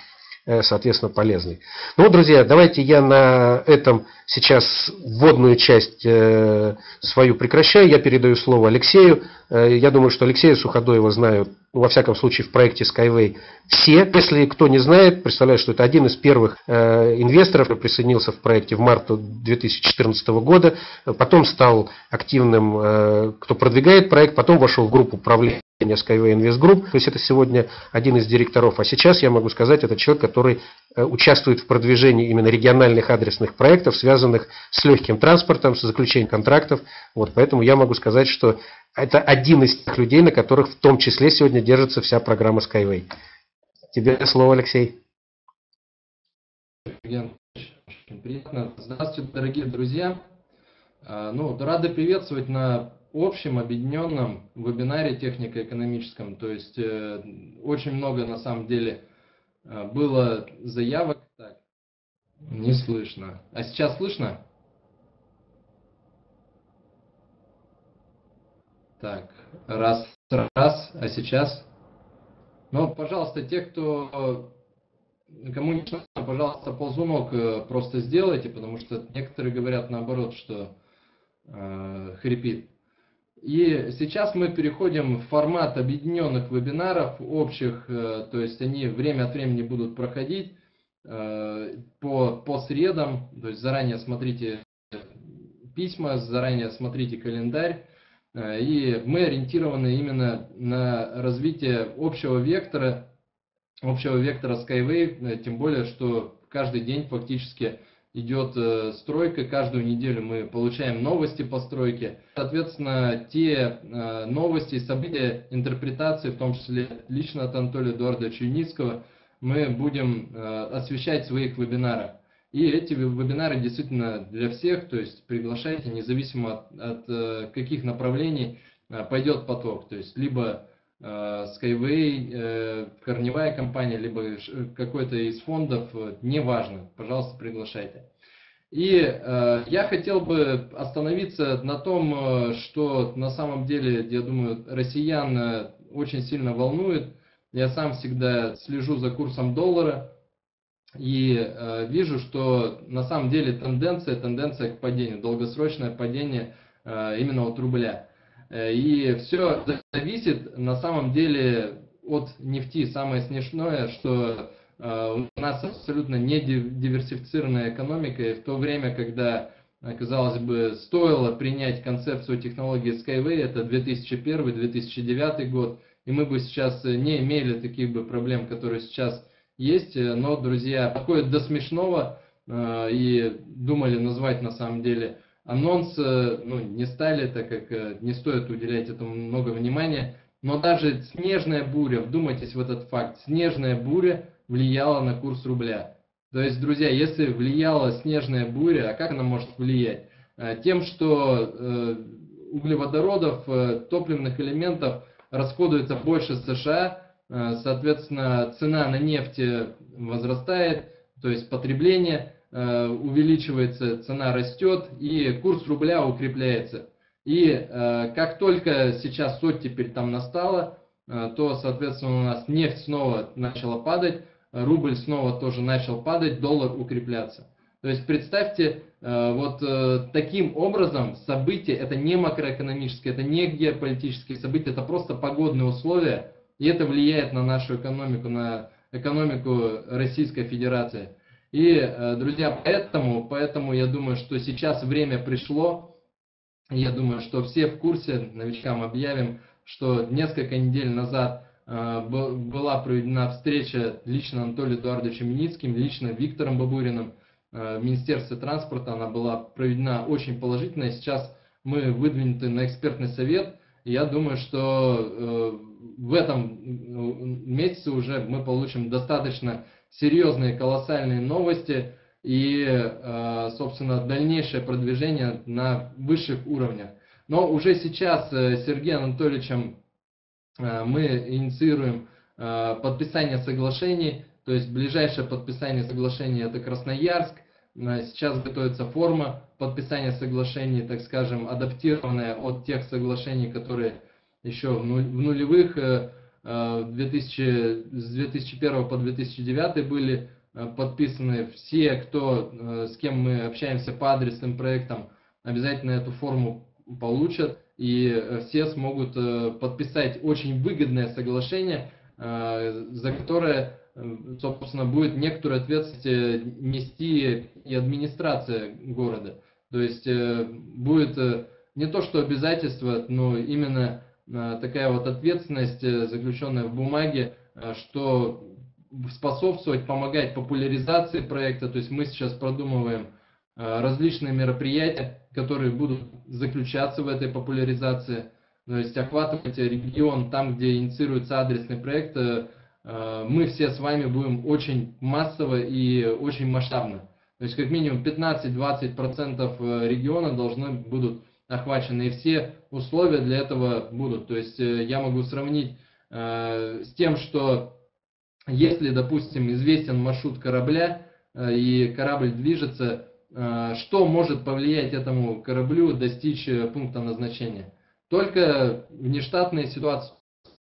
соответственно, полезный. Ну вот, друзья, давайте я на этом сейчас вводную часть свою прекращаю. Я передаю слово Алексею. Я думаю, что Алексея Суходоева знают, во всяком случае, в проекте Skyway все. Если кто не знает, представляю, что это один из первых инвесторов, который присоединился в проекте в марте 2014 года, потом стал активным, кто продвигает проект, потом вошел в группу управления Skyway Invest Group, то есть это сегодня один из директоров, а сейчас, я могу сказать, это человек, который участвует в продвижении именно региональных адресных проектов, связанных с легким транспортом, с заключением контрактов. Вот, поэтому я могу сказать, что это один из тех людей, на которых в том числе сегодня держится вся программа Skyway. Тебе слово, Алексей. Очень приятно. Здравствуйте, дорогие друзья. Ну, рады приветствовать на общем объединенном вебинаре технико-экономическом. То есть очень много на самом деле было заявок. Так, не слышно. А сейчас слышно? Так, раз, а сейчас. Ну, пожалуйста, те, кто кому не слышно, пожалуйста, ползунок просто сделайте, потому что некоторые говорят наоборот, что хрипит. И сейчас мы переходим в формат объединенных вебинаров, общих, то есть они время от времени будут проходить по средам, то есть заранее смотрите письма, заранее смотрите календарь, и мы ориентированы именно на развитие общего вектора Skyway, тем более, что каждый день фактически идет стройка, каждую неделю мы получаем новости по стройке. Соответственно, те новости, события, интерпретации, в том числе лично от Анатолия Эдуардовича Юницкого, мы будем освещать в своих вебинарах. И эти вебинары действительно для всех, то есть приглашайте, независимо от каких направлений пойдет поток. То есть либо Skyway, корневая компания, либо какой-то из фондов, неважно, пожалуйста, приглашайте. И я хотел бы остановиться на том, что на самом деле, я думаю, россиян очень сильно волнует. Я сам всегда слежу за курсом доллара и вижу, что на самом деле тенденция к падению, долгосрочное падение именно от рубля. И все зависит на самом деле от нефти. Самое смешное, что у нас абсолютно не диверсифицированная экономика, и в то время, когда, казалось бы, стоило принять концепцию технологии Skyway, это 2001-2009 год, и мы бы сейчас не имели таких бы проблем, которые сейчас есть, но, друзья, подходит до смешного, и думали назвать на самом деле анонс, ну, не стали, так как не стоит уделять этому много внимания, но даже снежная буря, вдумайтесь в этот факт, снежная буря влияла на курс рубля. То есть, друзья, если влияла снежная буря, а как она может влиять? Тем, что углеводородов, топливных элементов расходуется больше США, соответственно, цена на нефть возрастает, то есть потребление увеличивается, цена растет и курс рубля укрепляется. И как только сейчас оттепель там настала, то, соответственно, у нас нефть снова начала падать, рубль снова тоже начал падать, доллар укрепляться. То есть представьте, вот таким образом события, это не макроэкономические, это не геополитические события, это просто погодные условия, и это влияет на нашу экономику, на экономику Российской Федерации. И, друзья, поэтому я думаю, что сейчас время пришло, я думаю, что все в курсе, новичкам объявим, что несколько недель назад была проведена встреча лично Анатолием Эдуардовичем Юницким, лично Виктором Бабуриным, в Министерстве транспорта, она была проведена очень положительно. Сейчас мы выдвинуты на экспертный совет. Я думаю, что в этом месяце уже мы получим достаточно серьезные, колоссальные новости и, собственно, дальнейшее продвижение на высших уровнях. Но уже сейчас с Сергеем Анатольевичем мы инициируем подписание соглашений. То есть ближайшее подписание соглашений – это Красноярск. Сейчас готовится форма подписания соглашений, так скажем, адаптированная от тех соглашений, которые еще в нулевых, с 2001 по 2009 были подписаны. Все, с кем мы общаемся по адресным проектам, обязательно эту форму получат, и все смогут подписать очень выгодное соглашение, за которое, собственно, будет некоторую ответственность нести и администрация города. То есть будет не то что обязательство, но именно такая вот ответственность, заключенная в бумаге, что способствовать, помогать популяризации проекта. То есть мы сейчас продумываем различные мероприятия, которые будут заключаться в этой популяризации. То есть охватывать регион там, где инициируется адресный проект, мы все с вами будем очень массово и очень масштабно. То есть как минимум 15–20% региона должны будут охвачены, и все условия для этого будут. То есть я могу сравнить с тем, что если, допустим, известен маршрут корабля, и корабль движется, что может повлиять этому кораблю достичь пункта назначения? Только внештатные ситуации,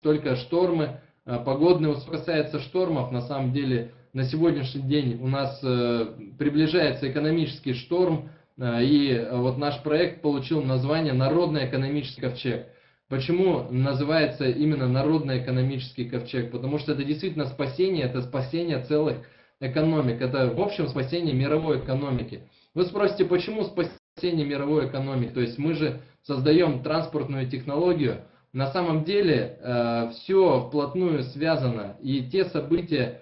только штормы, погодные. Что касается штормов, на самом деле на сегодняшний день у нас приближается экономический шторм, и вот наш проект получил название «Народный экономический ковчег». Почему называется именно «Народный экономический ковчег»? Потому что это действительно спасение, это спасение целых экономик, это в общем спасение мировой экономики. Вы спросите, почему спасение мировой экономики? То есть мы же создаем транспортную технологию. На самом деле все вплотную связано, и те события,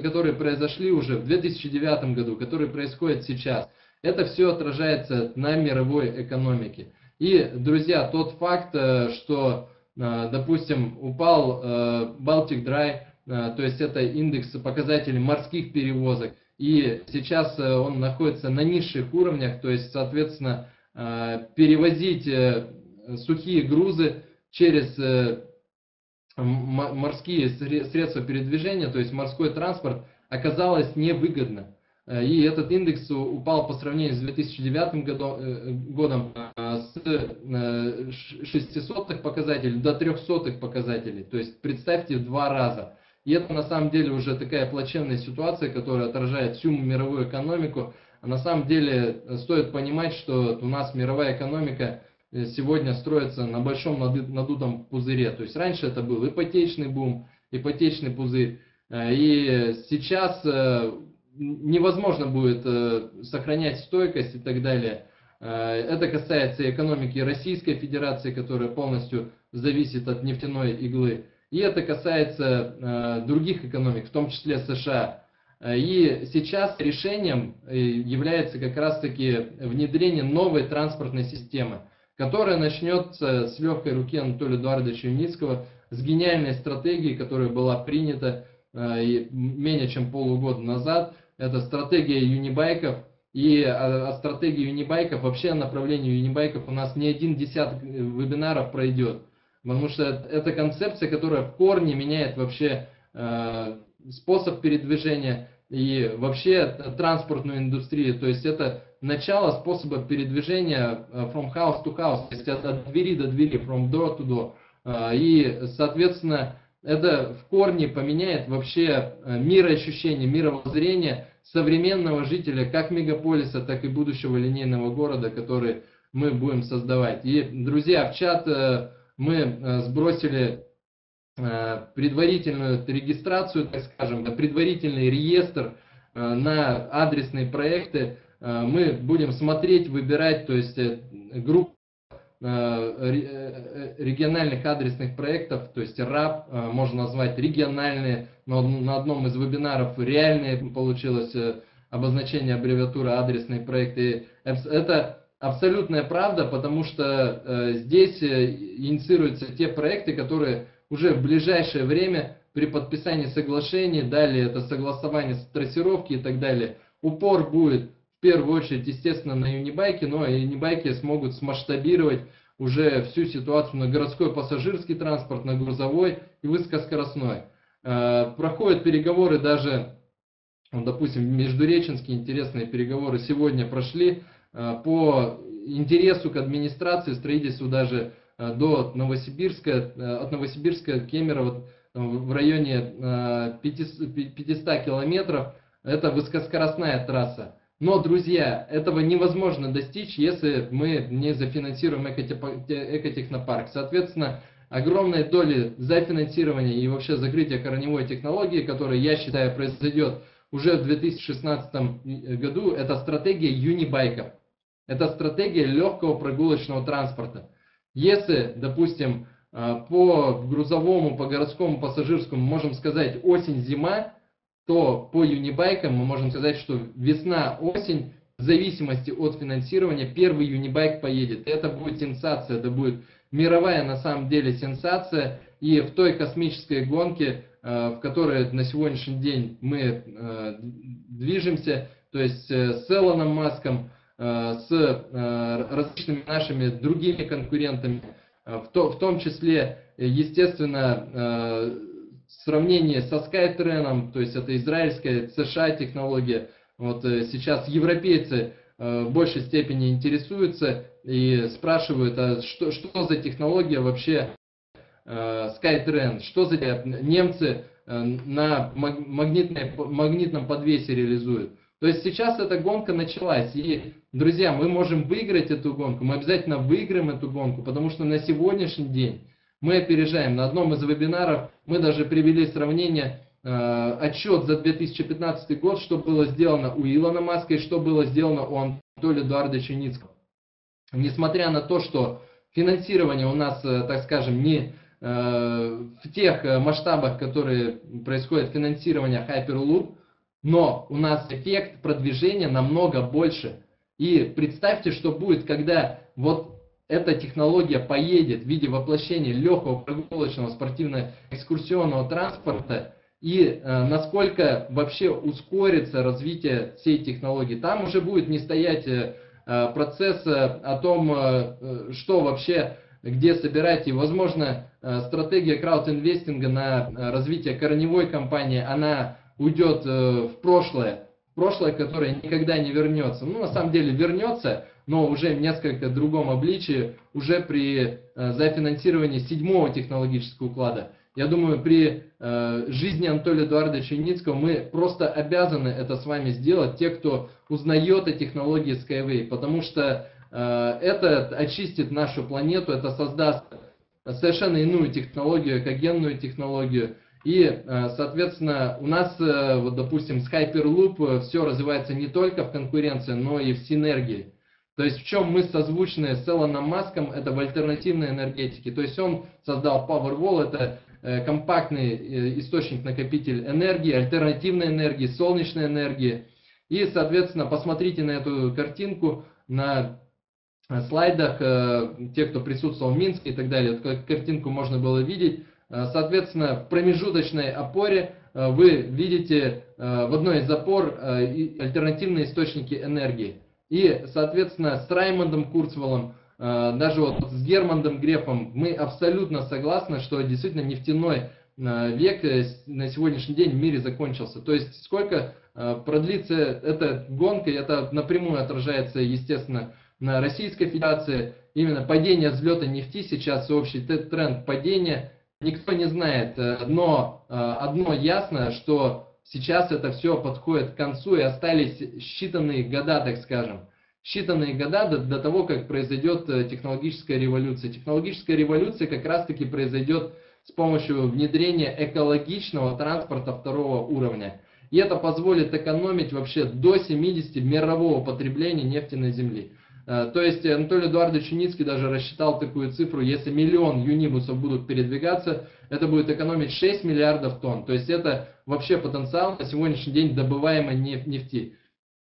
которые произошли уже в 2009 году, которые происходят сейчас, это все отражается на мировой экономике. И, друзья, тот факт, что, допустим, упал Baltic Dry, то есть это индекс показателей морских перевозок, и сейчас он находится на низших уровнях, то есть, соответственно, перевозить сухие грузы через морские средства передвижения, то есть морской транспорт, оказалось невыгодно. И этот индекс упал по сравнению с 2009 годом с 0,06 показателей до 0,03 показателей. То есть представьте, в 2 раза. И это на самом деле уже такая плачевная ситуация, которая отражает всю мировую экономику. А на самом деле стоит понимать, что у нас мировая экономика сегодня строится на большом надутом пузыре. То есть раньше это был ипотечный бум, ипотечный пузырь. И сейчас невозможно будет сохранять стойкость и так далее. Это касается экономики Российской Федерации, которая полностью зависит от нефтяной иглы. И это касается других экономик, в том числе США. И сейчас решением является как раз-таки внедрение новой транспортной системы, которая начнется с легкой руки Анатолия Эдуардовича Юницкого, с гениальной стратегии, которая была принята менее чем полугода назад, это стратегия юнибайков. И о стратегии юнибайков, вообще о направлении юнибайков у нас не один десяток вебинаров пройдет. Потому что это концепция, которая в корне меняет вообще способ передвижения и вообще транспортную индустрию. То есть это начало способа передвижения from house to house, то есть от двери до двери, from door to door. И, соответственно, это в корне поменяет вообще мироощущение, мировоззрение современного жителя как мегаполиса, так и будущего линейного города, который мы будем создавать. И, друзья, в чат мы сбросили предварительную регистрацию, так скажем, предварительный реестр на адресные проекты. Мы будем смотреть, выбирать, то есть группу региональных адресных проектов, то есть РАП можно назвать региональные, но на одном из вебинаров реальные получилось обозначение аббревиатуры адресные проекты. Это абсолютная правда, потому что здесь инициируются те проекты, которые уже в ближайшее время при подписании соглашений, далее это согласование с трассировки и так далее, упор будет в первую очередь, естественно, на юнибайке, но юнибайки смогут смасштабировать уже всю ситуацию на городской пассажирский транспорт, на грузовой и высокоскоростной. Проходят переговоры даже, допустим, междуреченские интересные переговоры сегодня прошли по интересу к администрации, строительству даже до Новосибирска, от Новосибирска к Кемерово в районе 500 километров. Это высокоскоростная трасса. Но, друзья, этого невозможно достичь, если мы не зафинансируем экотехнопарк. Соответственно, огромной доли зафинансирования и вообще закрытия корневой технологии, которая, я считаю, произойдет уже в 2016 году, это стратегия юнибайков. Это стратегия легкого прогулочного транспорта. Если, допустим, по грузовому, по городскому, пассажирскому можем сказать осень-зима, то по юнибайкам мы можем сказать, что весна-осень, в зависимости от финансирования, первый юнибайк поедет. Это будет сенсация, это будет мировая на самом деле сенсация. И в той космической гонке, в которой на сегодняшний день мы движемся, то есть с Элоном Маском, с различными нашими другими конкурентами, в том числе, естественно, в сравнении со Skytrain, то есть это израильская США технология, вот сейчас европейцы в большей степени интересуются и спрашивают, а что за технология вообще Skytrain, что за немцы на магнитном подвесе реализуют. То есть сейчас эта гонка началась, и, друзья, мы можем выиграть эту гонку, мы обязательно выиграем эту гонку, потому что на сегодняшний день мы опережаем. На одном из вебинаров мы даже привели сравнение, отчет за 2015 год, что было сделано у Илона Маска и что было сделано у Анатолия Эдуардовича Юницкого. Несмотря на то, что финансирование у нас, так скажем, не в тех масштабах, которые происходит финансирование Hyperloop, но у нас эффект продвижения намного больше. И представьте, что будет, когда вот эта технология поедет в виде воплощения легкого прогулочного спортивно-экскурсионного транспорта и насколько вообще ускорится развитие всей технологии. Там уже будет не стоять процесс о том, что вообще, где собирать. И, возможно, стратегия краудинвестинга на развитие корневой компании, она уйдет в прошлое, которое никогда не вернется. Ну, на самом деле, вернется, но уже в несколько другом обличии, уже при зафинансировании 7-го технологического уклада. Я думаю, при жизни Анатолия Эдуардовича Юницкого мы просто обязаны это с вами сделать, те, кто узнает о технологии Skyway, потому что это очистит нашу планету, это создаст совершенно иную технологию, экогенную технологию. И, соответственно, у нас, вот, допустим, с Hyperloop все развивается не только в конкуренции, но и в синергии. То есть в чем мы созвучны с Элоном Маском, это в альтернативной энергетике. То есть он создал Powerwall, это компактный источник-накопитель энергии, альтернативной энергии, солнечной энергии. И, соответственно, посмотрите на эту картинку на слайдах, те, кто присутствовал в Минске и так далее. Эту картинку можно было видеть. Соответственно, в промежуточной опоре вы видите в одной из опор альтернативные источники энергии. И, соответственно, с Рэймондом Курцвейлом, даже вот с Германдом Грефом мы абсолютно согласны, что действительно нефтяной век на сегодняшний день в мире закончился. То есть сколько продлится эта гонка, и это напрямую отражается, естественно, на Российской Федерации. Именно падение взлета нефти сейчас, общий тренд падения, никто не знает. Но одно ясно, что сейчас это все подходит к концу, и остались считанные года, так скажем. Считанные года до того, как произойдет технологическая революция. Технологическая революция как раз-таки произойдет с помощью внедрения экологичного транспорта второго уровня. И это позволит экономить вообще до 70% мирового потребления нефтяной земли. То есть Анатолий Эдуардович Юницкий даже рассчитал такую цифру: если 1 миллион юнибусов будут передвигаться, это будет экономить 6 миллиардов тонн. То есть это вообще потенциал на сегодняшний день добываемой нефти.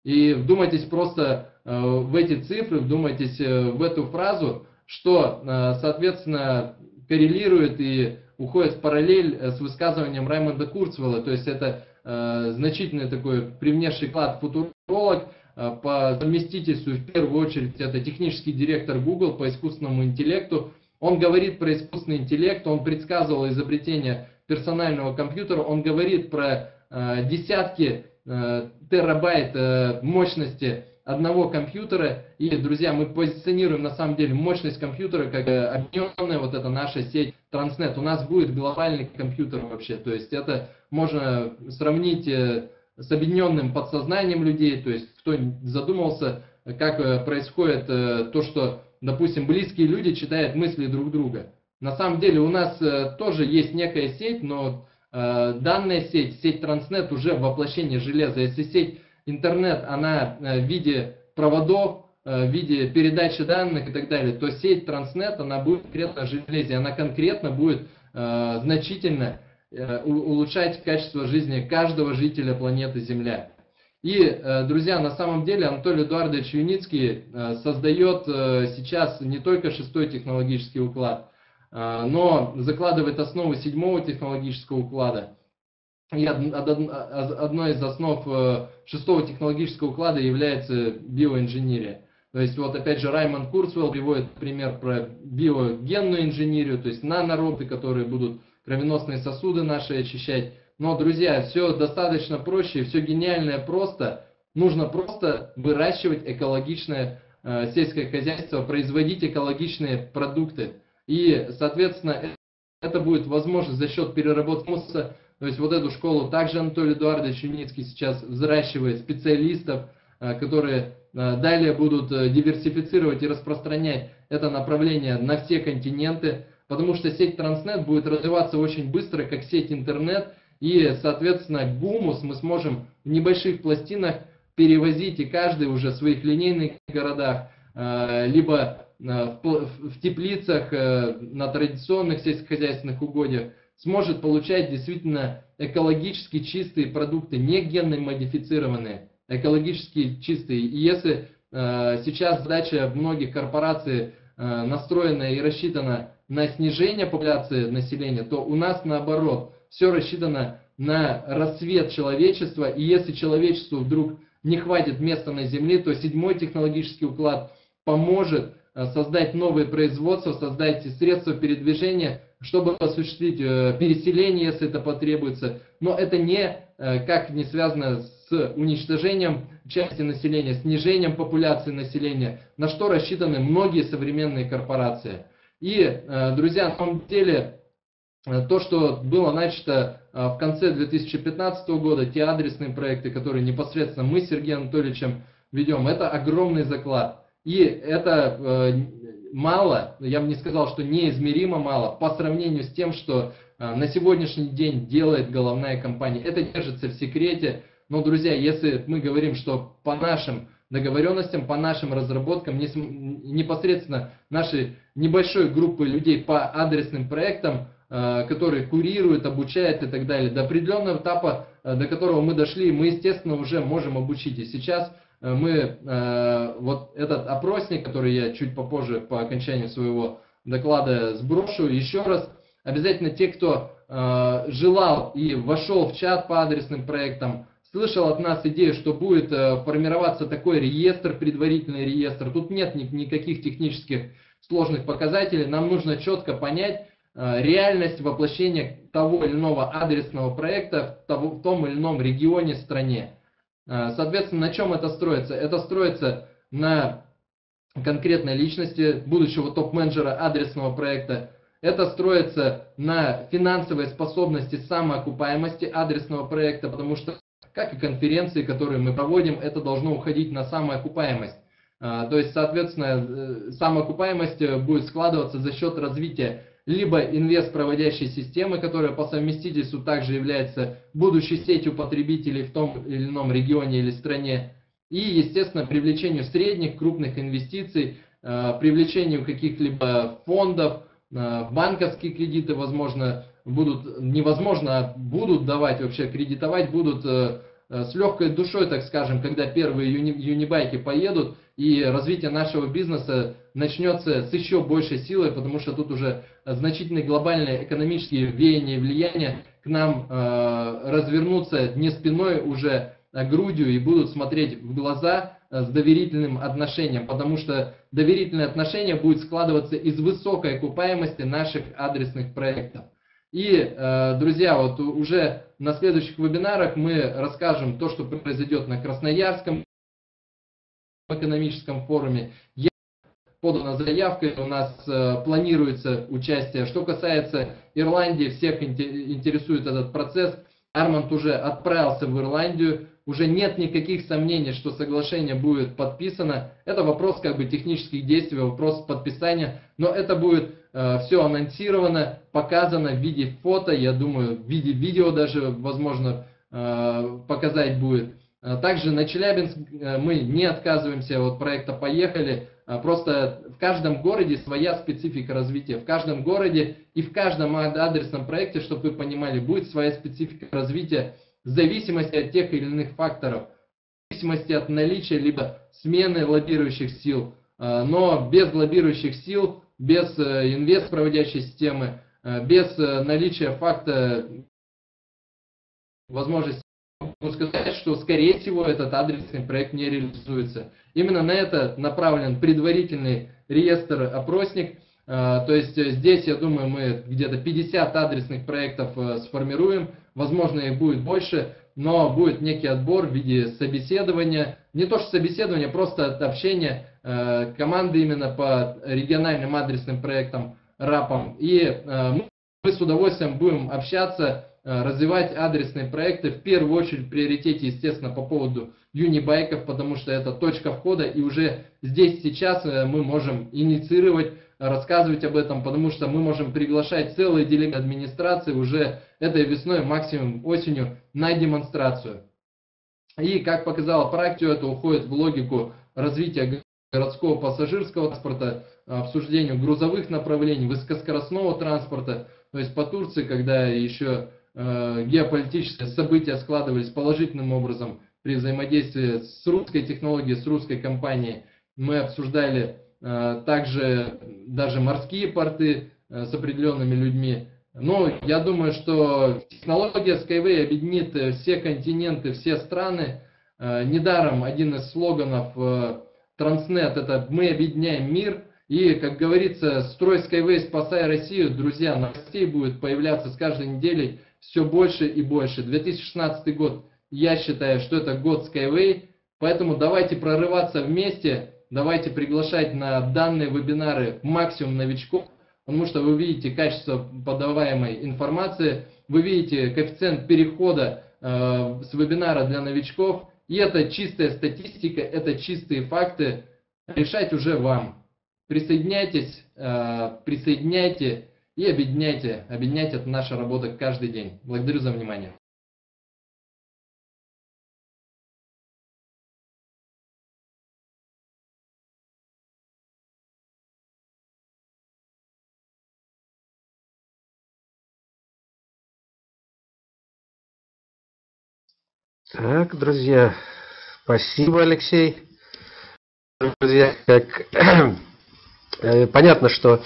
И вдумайтесь просто в эти цифры, вдумайтесь в эту фразу, что, соответственно, коррелирует и уходит в параллель с высказыванием Рэймонда Курцвейла. То есть это значительный такой привнесший вклад футуролог, по совместительству в первую очередь это технический директор Google по искусственному интеллекту. Он говорит про искусственный интеллект, он предсказывал изобретение персонального компьютера, он говорит про десятки терабайт мощности одного компьютера. И, друзья, мы позиционируем на самом деле мощность компьютера как объединенная вот эта наша сеть Транснет. У нас будет глобальный компьютер вообще, то есть это можно сравнить с объединенным подсознанием людей. То есть кто задумался, как происходит то, что, допустим, близкие люди читают мысли друг друга. На самом деле у нас тоже есть некая сеть, но данная сеть, сеть Транснет, уже воплощение железа. Если сеть интернет, она в виде проводов, в виде передачи данных и так далее, то сеть Транснет, она будет конкретно железе, она конкретно будет значительно улучшать качество жизни каждого жителя планеты Земля. И, друзья, на самом деле Анатолий Эдуардович Юницкий создает сейчас не только 6-й технологический уклад, но закладывает основы 7-го технологического уклада. И одной из основ 6-го технологического уклада является биоинженерия. То есть, вот опять же, Рэймонд Курцвейл приводит пример про биогенную инженерию, то есть нанороботы, которые будут кровеносные сосуды наши очищать. Но, друзья, все достаточно проще, все гениальное просто. Нужно просто выращивать экологичное сельское хозяйство, производить экологичные продукты. И, соответственно, это будет возможность за счет переработки мусора. То есть вот эту школу также Анатолий Эдуардович Юницкий сейчас взращивает специалистов, которые далее будут диверсифицировать и распространять это направление на все континенты. Потому что сеть Транснет будет развиваться очень быстро, как сеть интернет, и, соответственно, гумус мы сможем в небольших пластинах перевозить, и каждый уже в своих линейных городах, либо в теплицах, на традиционных сельскохозяйственных угодьях, сможет получать действительно экологически чистые продукты, не генно модифицированные, экологически чистые. И если сейчас задача многих корпораций настроена и рассчитана на снижение популяции населения, то у нас наоборот, все рассчитано на расцвет человечества. И если человечеству вдруг не хватит места на Земле, то 7-й технологический уклад поможет создать новые производства, создать средства передвижения, чтобы осуществить переселение, если это потребуется. Но это никак не связано с уничтожением части населения, снижением популяции населения, на что рассчитаны многие современные корпорации. И, друзья, на самом деле, то, что было начато в конце 2015 года, те адресные проекты, которые непосредственно мы с Сергеем Анатольевичем ведем, это огромный заклад. И это мало, я бы не сказал, что неизмеримо мало, по сравнению с тем, что на сегодняшний день делает головная компания. Это держится в секрете. Но, друзья, если мы говорим, что по нашим договоренностям, по нашим разработкам, непосредственно нашей небольшой группы людей по адресным проектам, которые курируют, обучают и так далее, до определенного этапа, до которого мы дошли, мы, естественно, уже можем обучить. И сейчас мы, вот этот опросник, который я чуть попозже по окончанию своего доклада сброшу, еще раз Обязательно те, кто желал и вошел в чат по адресным проектам, слышал от нас идею, что будет формироваться такой реестр, предварительный реестр. Тут нет никаких технических сложных показателей. Нам нужно четко понять реальность воплощения того или иного адресного проекта в том или ином регионе, стране. Соответственно, на чем это строится? Это строится на конкретной личности будущего топ-менеджера адресного проекта. Это строится на финансовой способности самоокупаемости адресного проекта, потому что, как и конференции, которые мы проводим, это должно уходить на самоокупаемость. То есть, соответственно, самоокупаемость будет складываться за счет развития либо инвест-проводящей системы, которая по совместительству также является будущей сетью потребителей в том или ином регионе или стране, и, естественно, привлечению средних, крупных инвестиций, привлечению каких-либо фондов, банковские кредиты, возможно, будут давать, вообще кредитовать, будут с легкой душой, так скажем, когда первые юнибайки поедут, и развитие нашего бизнеса начнется с еще большей силой, потому что тут уже значительные глобальные экономические веяния и влияния к нам развернутся не спиной уже, а грудью, и будут смотреть в глаза с доверительным отношением, потому что доверительное отношение будет складываться из высокой окупаемости наших адресных проектов. И, друзья, вот уже на следующих вебинарах мы расскажем то, что произойдет на Красноярском экономическом форуме. Подана заявка, у нас планируется участие. Что касается Ирландии, всех интересует этот процесс. Арманд уже отправился в Ирландию, уже нет никаких сомнений, что соглашение будет подписано. Это вопрос как бы технических действий, вопрос подписания, но это будет все анонсировано, показано в виде фото, я думаю, в виде видео даже, возможно, показать будет. Также на Челябинск мы не отказываемся от проекта «Поехали». Просто в каждом городе своя специфика развития. В каждом городе и в каждом адресном проекте, чтобы вы понимали, будет своя специфика развития в зависимости от тех или иных факторов, в зависимости от наличия либо смены лоббирующих сил. Но без лоббирующих сил, без инвест-проводящей системы, без наличия факта возможности, могу сказать, что, скорее всего, этот адресный проект не реализуется. Именно на это направлен предварительный реестр-опросник. То есть здесь, я думаю, мы где-то 50 адресных проектов сформируем. Возможно, их будет больше, но будет некий отбор в виде собеседования. Не то что собеседование, просто от общения команды именно по региональным адресным проектам, РАПам. И мы с удовольствием будем общаться, развивать адресные проекты, в первую очередь в приоритете, естественно, по поводу юнибайков, потому что это точка входа, и уже здесь сейчас мы можем инициировать, рассказывать об этом, потому что мы можем приглашать целые делегации администрации уже этой весной, максимум осенью, на демонстрацию. И, как показала практика, это уходит в логику развития городского пассажирского транспорта, обсуждению грузовых направлений, высокоскоростного транспорта, то есть по Турции, когда еще геополитические события складывались положительным образом при взаимодействии с русской технологией, с русской компанией. Мы обсуждали также даже морские порты с определенными людьми. Но я думаю, что технология Skyway объединит все континенты, все страны. Недаром один из слоганов Транснет – это «Мы объединяем мир». И, как говорится, «Строй Skyway, спасай Россию». Друзья, новостей будет появляться с каждой неделей все больше и больше. 2016 год, я считаю, что это год Skyway, поэтому давайте прорываться вместе, давайте приглашать на данные вебинары максимум новичков, потому что вы видите качество подаваемой информации, вы видите коэффициент перехода с вебинара для новичков, и это чистая статистика, это чистые факты, решать уже вам. Присоединяйтесь, присоединяйте и объединяйте. Объединять – это наша работа каждый день. Благодарю за внимание. Так, друзья, спасибо, Алексей. Друзья, понятно, что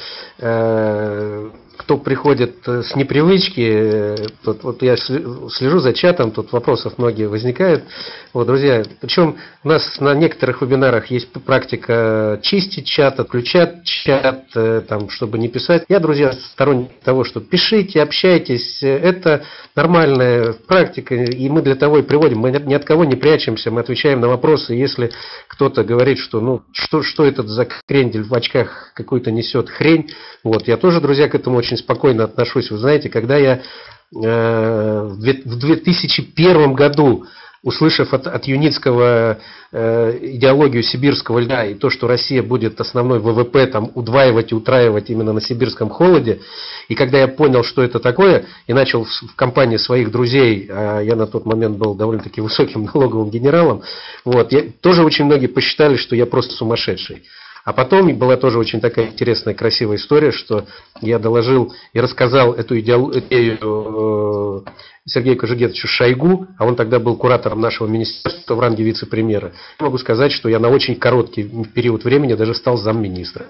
кто приходит с непривычки, тут, вот я слежу за чатом, тут вопросов многие возникают. Вот, друзья, причем у нас на некоторых вебинарах есть практика чистить чат, отключать чат, там, чтобы не писать. Я, друзья, сторонник того, что пишите, общайтесь, это нормальная практика, и мы для того и приводим, мы ни от кого не прячемся, мы отвечаем на вопросы. Если кто-то говорит, что ну что этот за крендель в очках какой-то несет хрень, вот, я тоже, друзья, к этому очень спокойно отношусь. Вы знаете, когда я в 2001 году, услышав от Юницкого идеологию сибирского льда и то, что Россия будет основной ВВП там удваивать и утраивать именно на сибирском холоде, и когда я понял, что это такое, и начал в компании своих друзей, а я на тот момент был довольно-таки высоким налоговым генералом, вот, тоже очень многие посчитали, что я просто сумасшедший. А потом была тоже очень такая интересная, красивая история, что я доложил и рассказал эту идею Сергею Кожегетовичу Шойгу, а он тогда был куратором нашего министерства в ранге вице-премьера. Я могу сказать, что я на очень короткий период времени даже стал замминистра.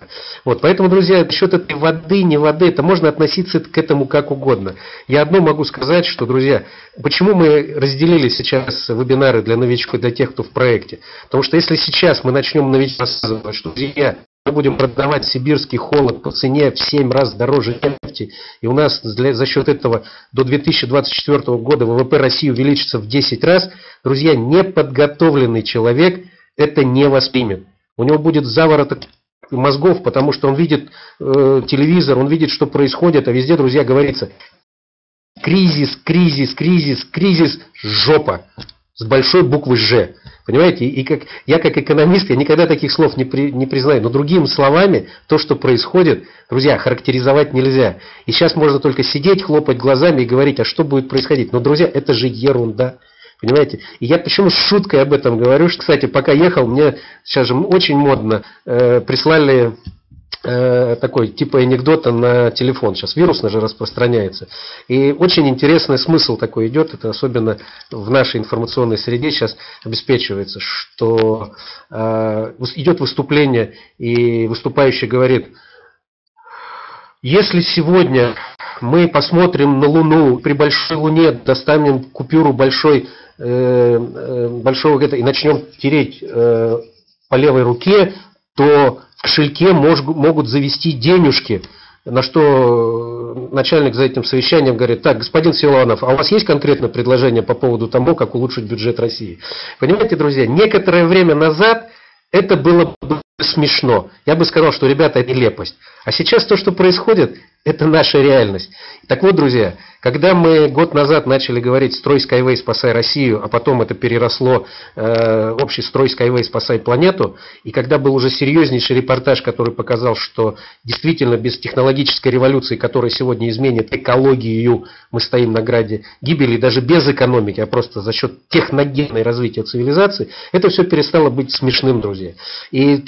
Вот, поэтому, друзья, насчет этой воды, не воды, это можно относиться к этому как угодно. Я одно могу сказать, что, друзья, почему мы разделили сейчас вебинары для новичков, для тех, кто в проекте? Потому что если сейчас мы начнем новичкам рассказывать, что, друзья, мы будем продавать сибирский холод по цене в 7 раз дороже нефти, и у нас за счет этого до 2024 года ВВП России увеличится в 10 раз, друзья, неподготовленный человек это не воспримет. У него будет завороток мозгов, потому что он видит телевизор, он видит, что происходит, а везде, друзья, говорится: кризис, кризис, кризис, кризис, жопа. С большой буквы «Ж». Понимаете? И я как экономист, я никогда таких слов не признаю. Но другими словами, то, что происходит, друзья, характеризовать нельзя. И сейчас можно только сидеть, хлопать глазами и говорить, а что будет происходить. Но, друзья, это же ерунда. Понимаете? И я почему с шуткой об этом говорю. Что, кстати, пока ехал, мне сейчас же очень модно прислали... такой типа анекдота на телефон. Сейчас вирусно же распространяется. И очень интересный смысл такой идет. Это особенно в нашей информационной среде сейчас обеспечивается, что идет выступление, и выступающий говорит: если сегодня мы посмотрим на Луну, при большой Луне достанем купюру большого и начнем тереть по левой руке, то в кошельке могут завести денежки. На что начальник за этим совещанием говорит: так, господин Силуанов, а у вас есть конкретное предложение по поводу того, как улучшить бюджет России? Понимаете, друзья, некоторое время назад это было бы смешно. Я бы сказал, что, ребята, это нелепость. А сейчас то, что происходит, это наша реальность. Так вот, друзья, когда мы год назад начали говорить «Строй Skyway, спасай Россию», а потом это переросло общий «Строй Skyway, спасай планету», и когда был уже серьезнейший репортаж, который показал, что действительно без технологической революции, которая сегодня изменит экологию, мы стоим на граде гибели, даже без экономики, а просто за счет техногенной развития цивилизации, это все перестало быть смешным, друзья. И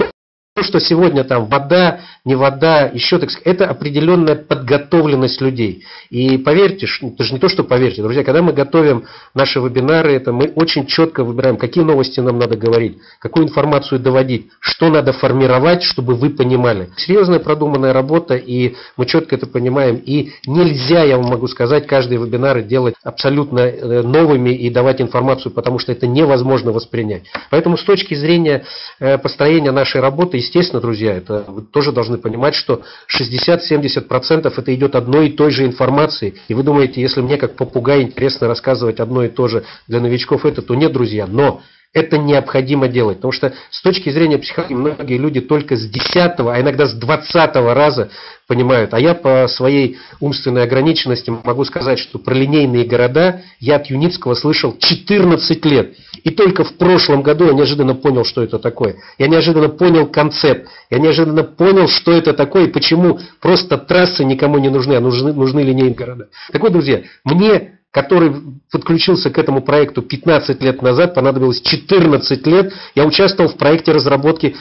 то, что сегодня там вода, не вода, еще так сказать, это определенная подготовленность людей. И поверьте, это же не то, что поверьте, друзья, когда мы готовим наши вебинары, это мы очень четко выбираем, какие новости нам надо говорить, какую информацию доводить, что надо формировать, чтобы вы понимали. Серьезная продуманная работа, и мы четко это понимаем. И нельзя, я вам могу сказать, каждые вебинары делать абсолютно новыми и давать информацию, потому что это невозможно воспринять. Поэтому с точки зрения построения нашей работы, естественно, друзья, это вы тоже должны понимать, что 60-70% это идет одной и той же информации. И вы думаете, если мне как попугай интересно рассказывать одно и то же для новичков это, то нет, друзья. Но это необходимо делать. Потому что с точки зрения психологии многие люди только с 10-го, а иногда с 20-го раза понимают. А я по своей умственной ограниченности могу сказать, что про линейные города я от Юницкого слышал 14 лет. И только в прошлом году я неожиданно понял, что это такое. Я неожиданно понял концепт. Я неожиданно понял, что это такое и почему просто трассы никому не нужны, а нужны линейные города. Так вот, друзья, мне, который подключился к этому проекту 15 лет назад, понадобилось 14 лет. Я участвовал в проекте разработки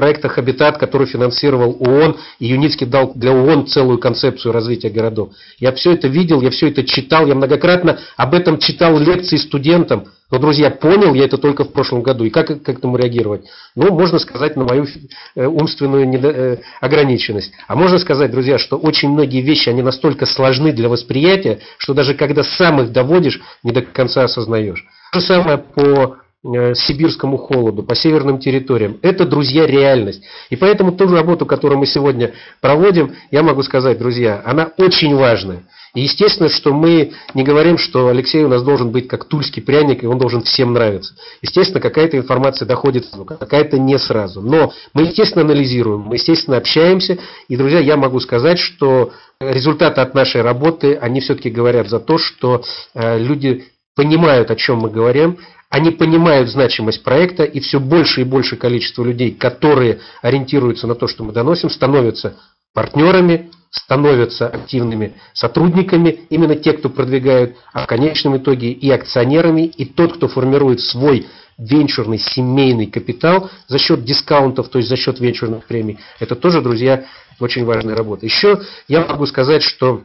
проектах «Хабитат», который финансировал ООН, и Юницкий дал для ООН целую концепцию развития городов. Я все это видел, я все это читал, я многократно об этом читал лекции студентам. Но, друзья, понял я это только в прошлом году. И как к этому реагировать? Ну, можно сказать, на мою умственную ограниченность. А можно сказать, друзья, что очень многие вещи, они настолько сложны для восприятия, что даже когда сам их доводишь, не до конца осознаешь. То же самое по сибирскому холоду, по северным территориям. Это, друзья, реальность. И поэтому ту работу, которую мы сегодня проводим, я могу сказать, друзья, она очень важная. И естественно, что мы не говорим, что Алексей у нас должен быть как тульский пряник, и он должен всем нравиться. Естественно, какая-то информация доходит, какая-то не сразу. Но мы, естественно, анализируем, мы, естественно, общаемся. И, друзья, я могу сказать, что результаты от нашей работы, они все-таки говорят за то, что люди понимают, о чем мы говорим, они понимают значимость проекта, и все больше и больше количество людей, которые ориентируются на то, что мы доносим, становятся партнерами, становятся активными сотрудниками, именно те, кто продвигают, а в конечном итоге и акционерами, и тот, кто формирует свой венчурный семейный капитал за счет дискаунтов, то есть за счет венчурных премий. Это тоже, друзья, очень важная работа. Еще я могу сказать, что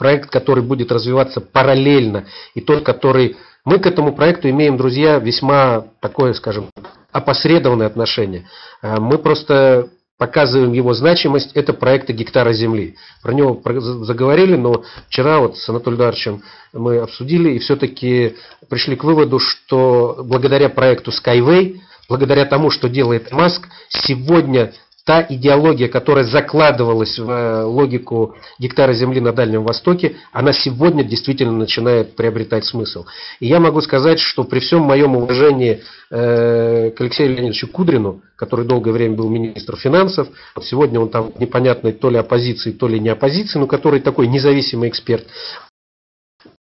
проект, который будет развиваться параллельно, и тот, который... Мы к этому проекту имеем, друзья, весьма такое, скажем, опосредованное отношение. Мы просто показываем его значимость. Это проекты гектара земли. Про него заговорили, но вчера вот с Анатолием Дачем мы обсудили и все-таки пришли к выводу, что благодаря проекту Skyway, благодаря тому, что делает Маск, сегодня та идеология, которая закладывалась в логику гектара земли на Дальнем Востоке, она сегодня действительно начинает приобретать смысл. И я могу сказать, что при всем моем уважении к Алексею Леонидовичу Кудрину, который долгое время был министром финансов, сегодня он там непонятной то ли оппозиции, то ли не оппозиции, но который такой независимый эксперт,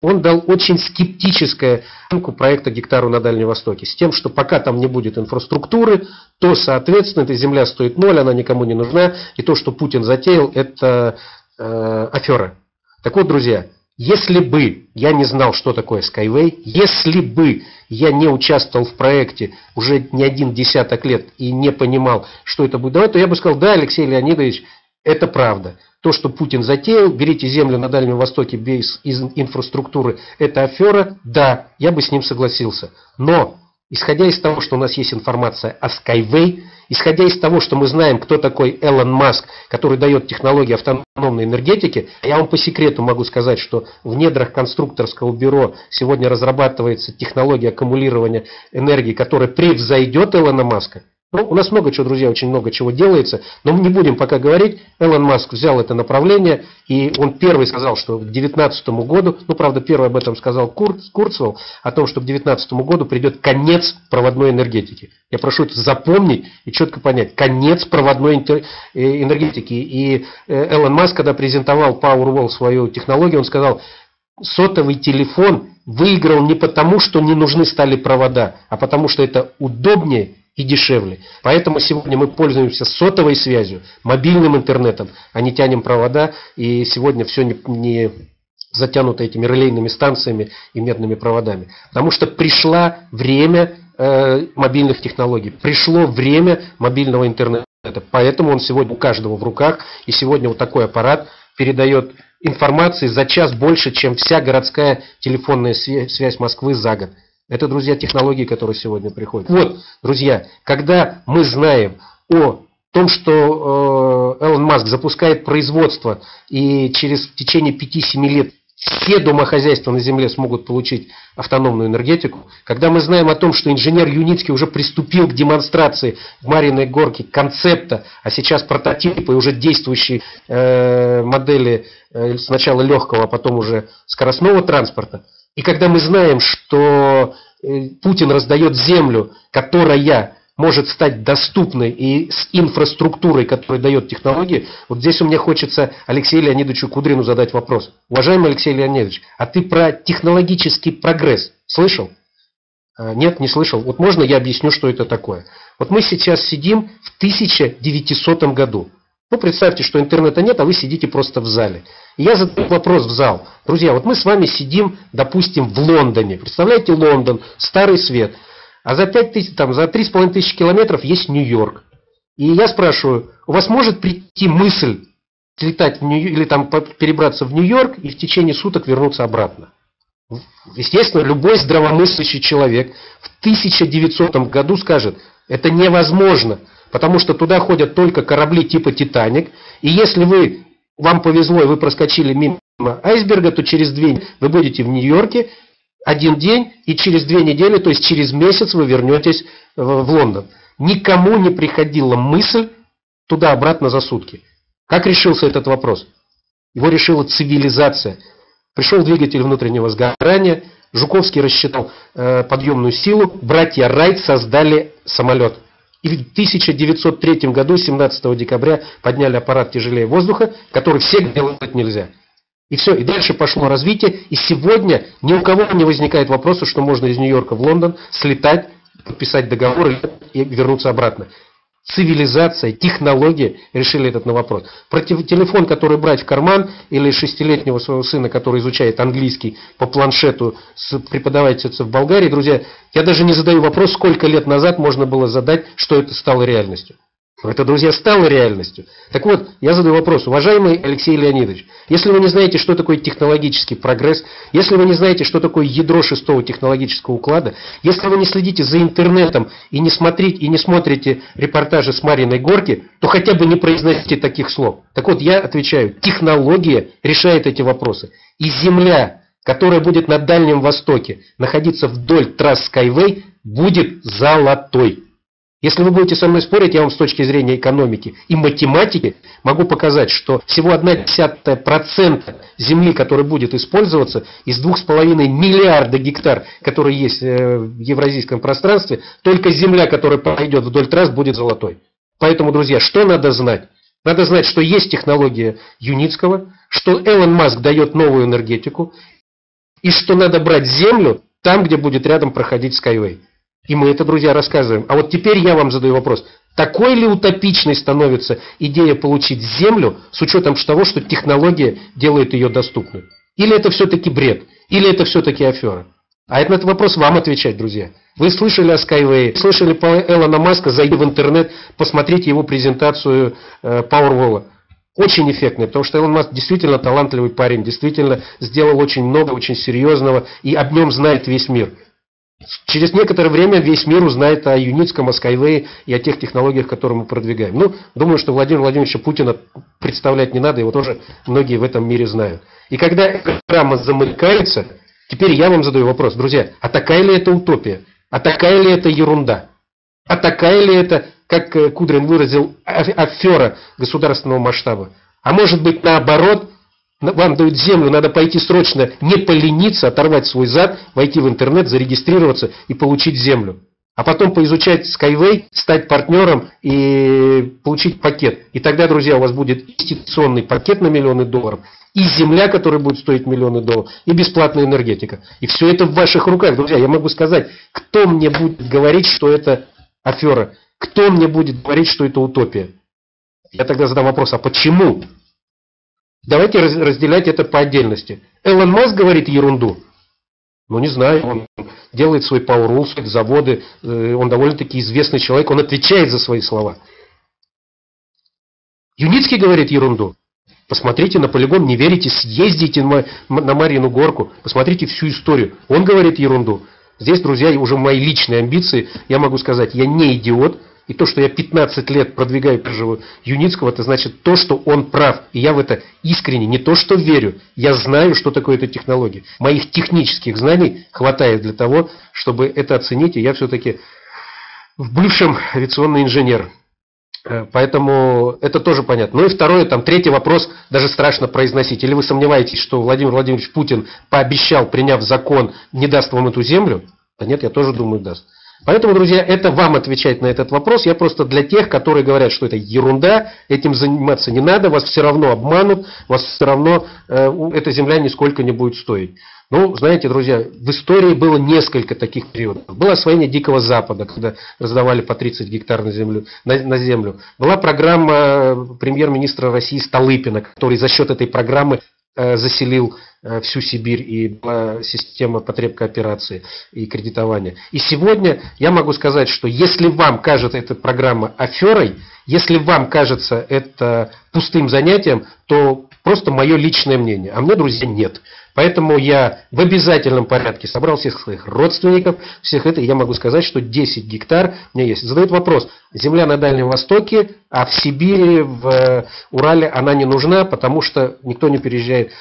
он дал очень скептическую оценку проекта «Гектару на Дальнем Востоке» с тем, что пока там не будет инфраструктуры, то, соответственно, эта земля стоит ноль, она никому не нужна, и то, что Путин затеял, это афера. Так вот, друзья, если бы я не знал, что такое Skyway, если бы я не участвовал в проекте уже не один десяток лет и не понимал, что это будет давать, то я бы сказал: да, Алексей Леонидович, это правда. То, что Путин затеял, берите землю на Дальнем Востоке без инфраструктуры, это афера, да, я бы с ним согласился. Но, исходя из того, что у нас есть информация о Skyway, исходя из того, что мы знаем, кто такой Илон Маск, который дает технологии автономной энергетики, я вам по секрету могу сказать, что в недрах Конструкторского бюро сегодня разрабатывается технология аккумулирования энергии, которая превзойдет Илона Маска. Ну, у нас много чего, друзья, очень много чего делается, но мы не будем пока говорить. Илон Маск взял это направление, и он первый сказал, что к 2019 году, ну, правда, первый об этом сказал Курцвейл, о том, что к 2019 году придет конец проводной энергетики. Я прошу это запомнить и четко понять. Конец проводной энергетики. И Илон Маск, когда презентовал Powerwall свою технологию, он сказал: сотовый телефон выиграл не потому, что не нужны стали провода, а потому, что это удобнее и дешевле. Поэтому сегодня мы пользуемся сотовой связью, мобильным интернетом, а не тянем провода. И сегодня все не затянуто этими релейными станциями и медными проводами. Потому что пришло время мобильных технологий, пришло время мобильного интернета. Поэтому он сегодня у каждого в руках. И сегодня вот такой аппарат передает информации за час больше, чем вся городская телефонная связь Москвы за год. Это, друзья, технологии, которые сегодня приходят. Вот, друзья, когда мы знаем о том, что Илон Маск запускает производство, и в течение 5-7 лет все домохозяйства на Земле смогут получить автономную энергетику, когда мы знаем о том, что инженер Юницкий уже приступил к демонстрации в Марьиной Горке концепта, а сейчас прототипы и уже действующие модели сначала легкого, а потом уже скоростного транспорта, и когда мы знаем, что Путин раздает землю, которая может стать доступной и с инфраструктурой, которая дает технологии, вот здесь у меня хочется Алексею Леонидовичу Кудрину задать вопрос. Уважаемый Алексей Леонидович, а ты про технологический прогресс слышал? Нет, не слышал. Вот можно я объясню, что это такое? Вот мы сейчас сидим в 1900 году. Ну, представьте, что интернета нет, а вы сидите просто в зале. И я задаю вопрос в зал. Друзья, вот мы с вами сидим, допустим, в Лондоне. Представляете, Лондон, Старый Свет. А за 3,5 тысячи километров есть Нью-Йорк. И я спрашиваю, у вас может прийти мысль слетать в Нью-Йорк или там перебраться в Нью-Йорк и в течение суток вернуться обратно? Естественно, любой здравомыслящий человек в 1900 году скажет, это невозможно, потому что туда ходят только корабли типа «Титаник», и если вы, вам повезло, и вы проскочили мимо айсберга, то через 2 недели вы будете в Нью-Йорке, 1 день, и через 2 недели, то есть через месяц вы вернетесь в Лондон. Никому не приходила мысль туда-обратно за сутки. Как решился этот вопрос? Его решила цивилизация. Пришел двигатель внутреннего сгорания, Жуковский рассчитал подъемную силу, братья Райт создали самолет. И в 1903 году, 17 декабря, подняли аппарат тяжелее воздуха, который всех делать нельзя. И все, и дальше пошло развитие, и сегодня ни у кого не возникает вопроса, что можно из Нью-Йорка в Лондон слетать, подписать договор и вернуться обратно. Цивилизация, технологии решили этот вопрос. Про телефон, который брать в карман, или 6-летнего своего сына, который изучает английский по планшету с преподавательницей в Болгарии, друзья, я даже не задаю вопрос, сколько лет назад можно было задать, что это стало реальностью. Это, друзья, стало реальностью. Так вот, я задаю вопрос, уважаемый Алексей Леонидович, если вы не знаете, что такое технологический прогресс, если вы не знаете, что такое ядро 6-го технологического уклада, если вы не следите за интернетом и не смотрите репортажи с Марьиной Горки, то хотя бы не произносите таких слов. Так вот, я отвечаю, технология решает эти вопросы. И Земля, которая будет на Дальнем Востоке находиться вдоль трасс Skyway, будет золотой. Если вы будете со мной спорить, я вам с точки зрения экономики и математики могу показать, что всего 0,1% земли, которая будет использоваться, из 2,5 миллиарда гектар, которые есть в евразийском пространстве, только земля, которая пойдет вдоль трасс, будет золотой. Поэтому, друзья, что надо знать? Надо знать, что есть технология Юницкого, что Илон Маск дает новую энергетику, и что надо брать землю там, где будет рядом проходить Skyway. И мы это, друзья, рассказываем. А вот теперь я вам задаю вопрос. Такой ли утопичной становится идея получить землю с учетом того, что технология делает ее доступной? Или это все-таки бред? Или это все-таки афера? А это на этот вопрос вам отвечать, друзья. Вы слышали о Skyway, слышали про Илона Маска, зайдите в интернет, посмотрите его презентацию Powerwall. Очень эффектный, потому что Илон Маск действительно талантливый парень, действительно сделал очень много, очень серьезного, и об нем знает весь мир. Через некоторое время весь мир узнает о Юницком, о Skyway и о тех технологиях, которые мы продвигаем. Ну, думаю, что Владимира Владимировича Путина представлять не надо, его тоже многие в этом мире знают. И когда эта программа замыкается, теперь я вам задаю вопрос, друзья, а такая ли это утопия? А такая ли это ерунда? А такая ли это, как Кудрин выразил, афера государственного масштаба? А может быть, наоборот, вам дают землю, надо пойти срочно, не полениться, оторвать свой зад, войти в интернет, зарегистрироваться и получить землю. А потом поизучать Skyway, стать партнером и получить пакет. И тогда, друзья, у вас будет инвестиционный пакет на $1 миллион, и земля, которая будет стоить $1 миллион, и бесплатная энергетика. И все это в ваших руках, друзья. Я могу сказать, кто мне будет говорить, что это афера? Кто мне будет говорить, что это утопия? Я тогда задам вопрос, а почему? Давайте разделять это по отдельности. Илон Маск говорит ерунду. Ну, не знаю, он делает свой Powerwall, свои заводы, он довольно-таки известный человек, он отвечает за свои слова. Юницкий говорит ерунду. Посмотрите на полигон, не верите, съездите на Марьину Горку, посмотрите всю историю. Он говорит ерунду. Здесь, друзья, уже мои личные амбиции, я могу сказать, я не идиот. И то, что я 15 лет продвигаю проживу Юницкого, это значит то, что он прав. И я в это искренне, не то что верю, я знаю, что такое эта технология. Моих технических знаний хватает для того, чтобы это оценить. И я все-таки в бывшем авиационный инженер. Поэтому это тоже понятно. Ну и второе, там третий вопрос, даже страшно произносить. Или вы сомневаетесь, что Владимир Владимирович Путин пообещал, приняв закон, не даст вам эту землю? А нет, я тоже думаю, даст. Поэтому, друзья, это вам отвечать на этот вопрос. Я просто для тех, которые говорят, что это ерунда, этим заниматься не надо, вас все равно обманут, вас все равно эта земля нисколько не будет стоить. Ну, знаете, друзья, в истории было несколько таких периодов. Было освоение Дикого Запада, когда раздавали по 30 гектар на землю. Была программа премьер-министра России Столыпина, который за счет этой программы заселил всю Сибирь, и была система потребкооперации и кредитования. И сегодня я могу сказать, что если вам кажется эта программа аферой, если вам кажется это пустым занятием, то просто мое личное мнение, а мне, друзья, нет. Поэтому я в обязательном порядке собрал всех своих родственников, всех это, и я могу сказать, что 10 гектар у меня есть. Задают вопрос, земля на Дальнем Востоке, а в Сибири, в Урале она не нужна, потому что никто не переезжает.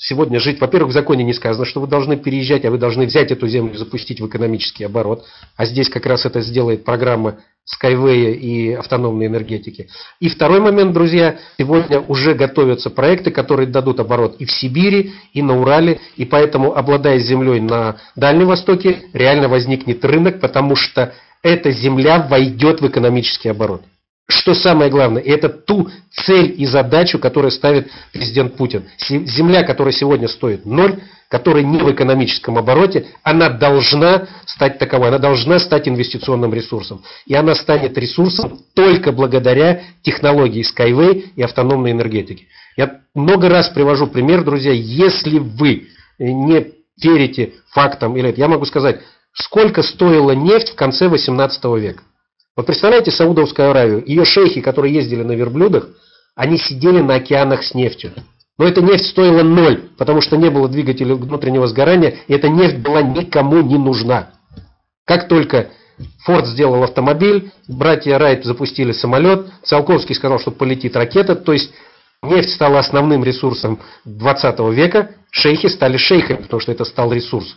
Сегодня жить, во-первых, в законе не сказано, что вы должны переезжать, а вы должны взять эту землю и запустить в экономический оборот. А здесь как раз это сделает программа Skyway и автономной энергетики. И второй момент, друзья, сегодня уже готовятся проекты, которые дадут оборот и в Сибири, и на Урале. И поэтому, обладая землей на Дальнем Востоке, реально возникнет рынок, потому что эта земля войдет в экономический оборот. Что самое главное, и это ту цель и задачу, которую ставит президент Путин. Земля, которая сегодня стоит 0, которая не в экономическом обороте, она должна стать таковой, она должна стать инвестиционным ресурсом. И она станет ресурсом только благодаря технологии Skyway и автономной энергетике. Я много раз привожу пример, друзья, если вы не верите фактам, или я могу сказать, сколько стоила нефть в конце 18 века. Вот представляете Саудовскую Аравию, ее шейхи, которые ездили на верблюдах, они сидели на океанах с нефтью. Но эта нефть стоила 0, потому что не было двигателя внутреннего сгорания, и эта нефть была никому не нужна. Как только Форд сделал автомобиль, братья Райт запустили самолет, Циолковский сказал, что полетит ракета, то есть нефть стала основным ресурсом 20 века, шейхи стали шейхами, потому что это стал ресурс.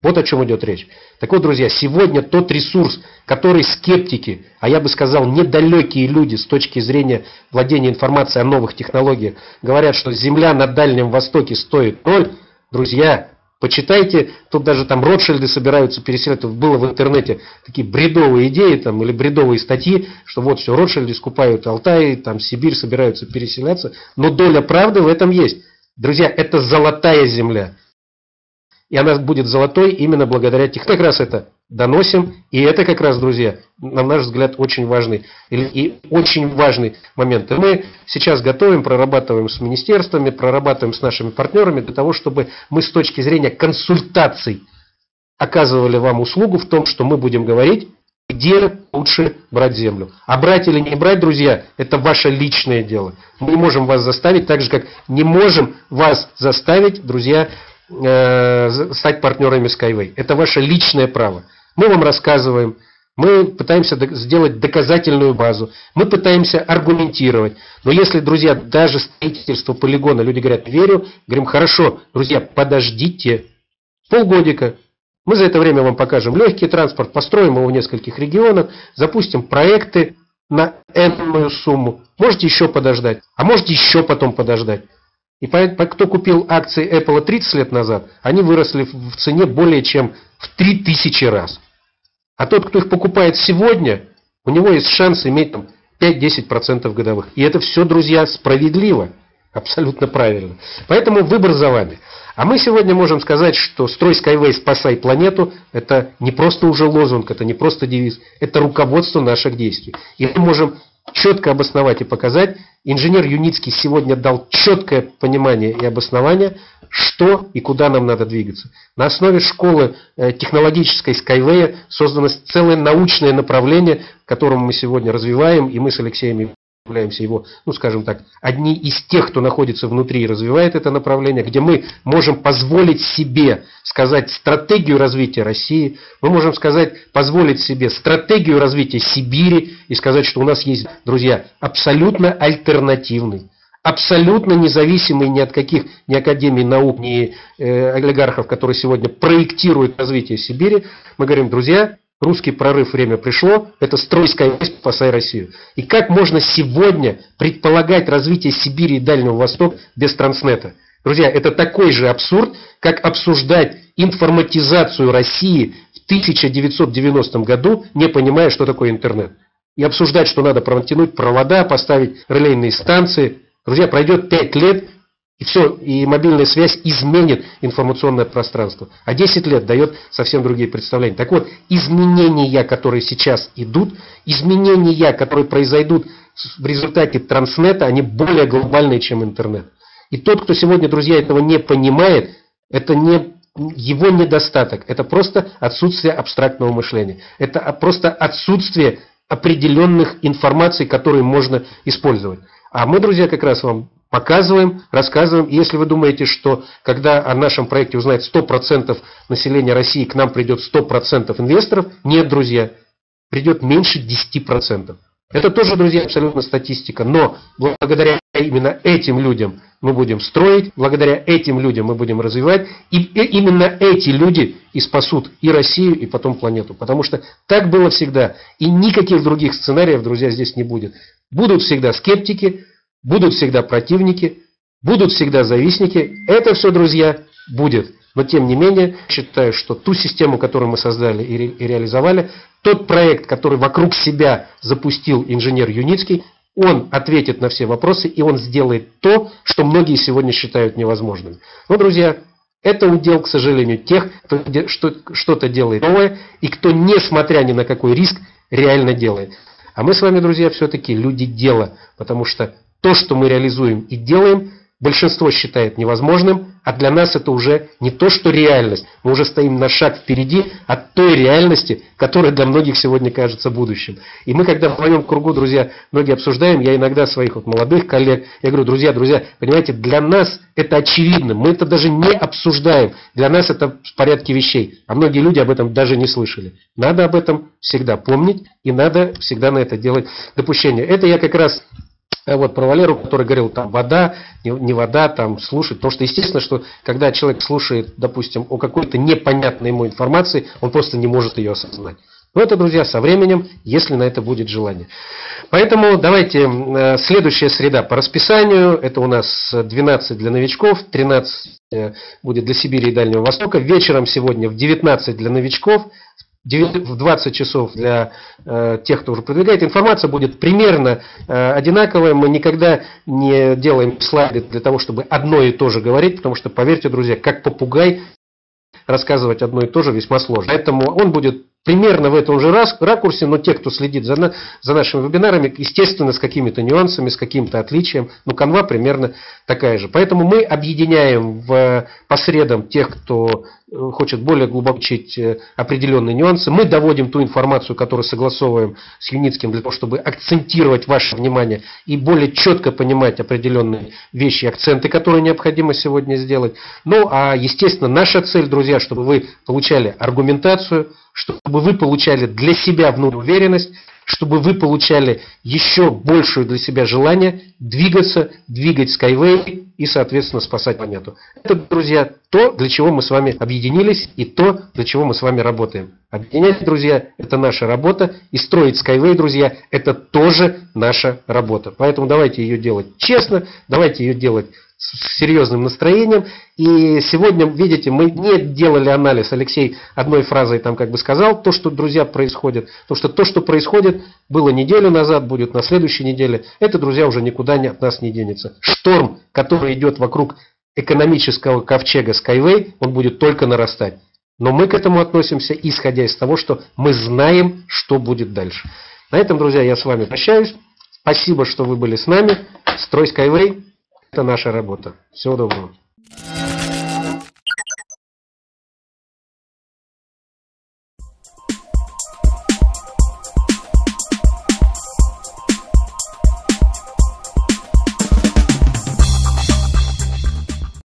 Вот о чем идет речь. Так вот, друзья, сегодня тот ресурс, который скептики, а я бы сказал, недалекие люди с точки зрения владения информацией о новых технологиях, говорят, что земля на Дальнем Востоке стоит 0. Друзья, почитайте, тут даже там Ротшильды собираются переселять. Тут было в интернете такие бредовые идеи там, или бредовые статьи, что вот все, Ротшильды скупают Алтай, там Сибирь, собираются переселяться. Но доля правды в этом есть. Друзья, это золотая земля. И она будет золотой именно благодаря технологии. Как раз это доносим. И это как раз, друзья, на наш взгляд, очень важный и очень важный момент. И мы сейчас готовим, прорабатываем с министерствами, прорабатываем с нашими партнерами для того, чтобы мы с точки зрения консультаций оказывали вам услугу в том, что мы будем говорить, где лучше брать землю. А брать или не брать, друзья, это ваше личное дело. Мы не можем вас заставить, так же, как не можем вас заставить, друзья, стать партнерами Skyway. Это ваше личное право. Мы вам рассказываем, мы пытаемся сделать доказательную базу, мы пытаемся аргументировать. Но если, друзья, даже строительство полигона, люди говорят, верю, говорим, хорошо, друзья, подождите полгодика. Мы за это время вам покажем легкий транспорт, построим его в нескольких регионах, запустим проекты на энную сумму. Можете еще подождать, а можете еще потом подождать. И кто купил акции Apple 30 лет назад, они выросли в цене более чем в 3000 раз. А тот, кто их покупает сегодня, у него есть шанс иметь 5-10% годовых. И это все, друзья, справедливо, абсолютно правильно. Поэтому выбор за вами. А мы сегодня можем сказать, что «Строй Skyway, спасай планету» – это не просто уже лозунг, это не просто девиз, это руководство наших действий. И мы можем четко обосновать и показать. Инженер Юницкий сегодня дал четкое понимание и обоснование, что и куда нам надо двигаться. На основе школы технологической Skyway создано целое научное направление, которое мы сегодня развиваем, и мы с Алексеем являемся его, ну скажем так, одни из тех, кто находится внутри и развивает это направление, где мы можем позволить себе сказать стратегию развития России, мы можем сказать, позволить себе стратегию развития Сибири и сказать, что у нас есть, друзья, абсолютно альтернативный, абсолютно независимый ни от каких, ни Академии наук, ни олигархов, которые сегодня проектируют развитие Сибири. Мы говорим, друзья, русский прорыв, время пришло, это «Строй Skyway, спасай Россию». И как можно сегодня предполагать развитие Сибири и Дальнего Востока без Транснета? Друзья, это такой же абсурд, как обсуждать информатизацию России в 1990 году, не понимая, что такое интернет. И обсуждать, что надо протянуть провода, поставить релейные станции. Друзья, пройдет 5 лет, и все, и мобильная связь изменит информационное пространство. А 10 лет дает совсем другие представления. Так вот, изменения, которые сейчас идут, изменения, которые произойдут в результате Транснета, они более глобальные, чем интернет. И тот, кто сегодня, друзья, этого не понимает, это не его недостаток, это просто отсутствие абстрактного мышления, это просто отсутствие определенных информаций, которые можно использовать. А мы, друзья, как раз вам показываем, рассказываем. И если вы думаете, что когда о нашем проекте узнает 100% населения России, к нам придет 100% инвесторов, нет, друзья, придет меньше 10%. Это тоже, друзья, абсолютно статистика. Но благодаря именно этим людям мы будем строить, благодаря этим людям мы будем развивать. И именно эти люди и спасут и Россию, и потом планету. Потому что так было всегда. И никаких других сценариев, друзья, здесь не будет. Будут всегда скептики, будут всегда противники, будут всегда завистники. Это все, друзья, будет. Но тем не менее, считаю, что ту систему, которую мы создали и реализовали, тот проект, который вокруг себя запустил инженер Юницкий, он ответит на все вопросы, и он сделает то, что многие сегодня считают невозможным. Но, друзья, это удел, к сожалению, тех, кто что-то делает новое, и кто, несмотря ни на какой риск, реально делает. А мы с вами, друзья, все-таки люди дела, потому что то, что мы реализуем и делаем, большинство считает невозможным, а для нас это уже не то, что реальность. Мы уже стоим на шаг впереди от той реальности, которая для многих сегодня кажется будущим. И мы, когда в моем кругу, друзья, многие обсуждаем, я иногда своих вот молодых коллег, я говорю, друзья, понимаете, для нас это очевидно, мы это даже не обсуждаем. Для нас это в порядке вещей, а многие люди об этом даже не слышали. Надо об этом всегда помнить и надо всегда на это делать допущение. Это я как раз... Вот про Валеру, который говорил, там вода, не вода, там слушать. Потому что естественно, что когда человек слушает, допустим, о какой-то непонятной ему информации, он просто не может ее осознать. Но это, друзья, со временем, если на это будет желание. Поэтому давайте, следующая среда по расписанию, это у нас 12 для новичков, 13 будет для Сибири и Дальнего Востока. Вечером сегодня в 19 для новичков. В 20 часов для тех, кто уже продвигает. Информация будет примерно одинаковая. Мы никогда не делаем слайды для того, чтобы одно и то же говорить. Потому что, поверьте, друзья, как попугай, рассказывать одно и то же весьма сложно. Поэтому он будет примерно в этом же ракурсе. Но те, кто следит за нашими вебинарами, естественно, с какими-то нюансами, с каким-то отличием. Но канва примерно такая же. Поэтому мы объединяем по средам тех, кто... хочет более глубоко учить определенные нюансы. Мы доводим ту информацию, которую согласовываем с Юницким, для того, чтобы акцентировать ваше внимание и более четко понимать определенные вещи, акценты, которые необходимо сегодня сделать. Ну, а, естественно, наша цель, друзья, чтобы вы получали аргументацию, чтобы вы получали для себя внутреннюю уверенность, чтобы вы получали еще большее для себя желание двигаться, двигать Skyway и, соответственно, спасать планету. Это, друзья, то, для чего мы с вами объединились и то, для чего мы с вами работаем. Объединять, друзья, это наша работа. И строить Skyway, друзья, это тоже наша работа. Поэтому давайте ее делать честно, давайте ее делать с серьезным настроением. И сегодня, видите, мы не делали анализ. Алексей одной фразой там как бы сказал то, что, друзья, происходит. Потому что то, что происходит, было неделю назад, будет на следующей неделе. Это, друзья, уже никуда от нас не денется. Шторм, который идет вокруг экономического ковчега Skyway, он будет только нарастать. Но мы к этому относимся, исходя из того, что мы знаем, что будет дальше. На этом, друзья, я с вами прощаюсь. Спасибо, что вы были с нами. Строй Skyway. Это наша работа. Всего доброго.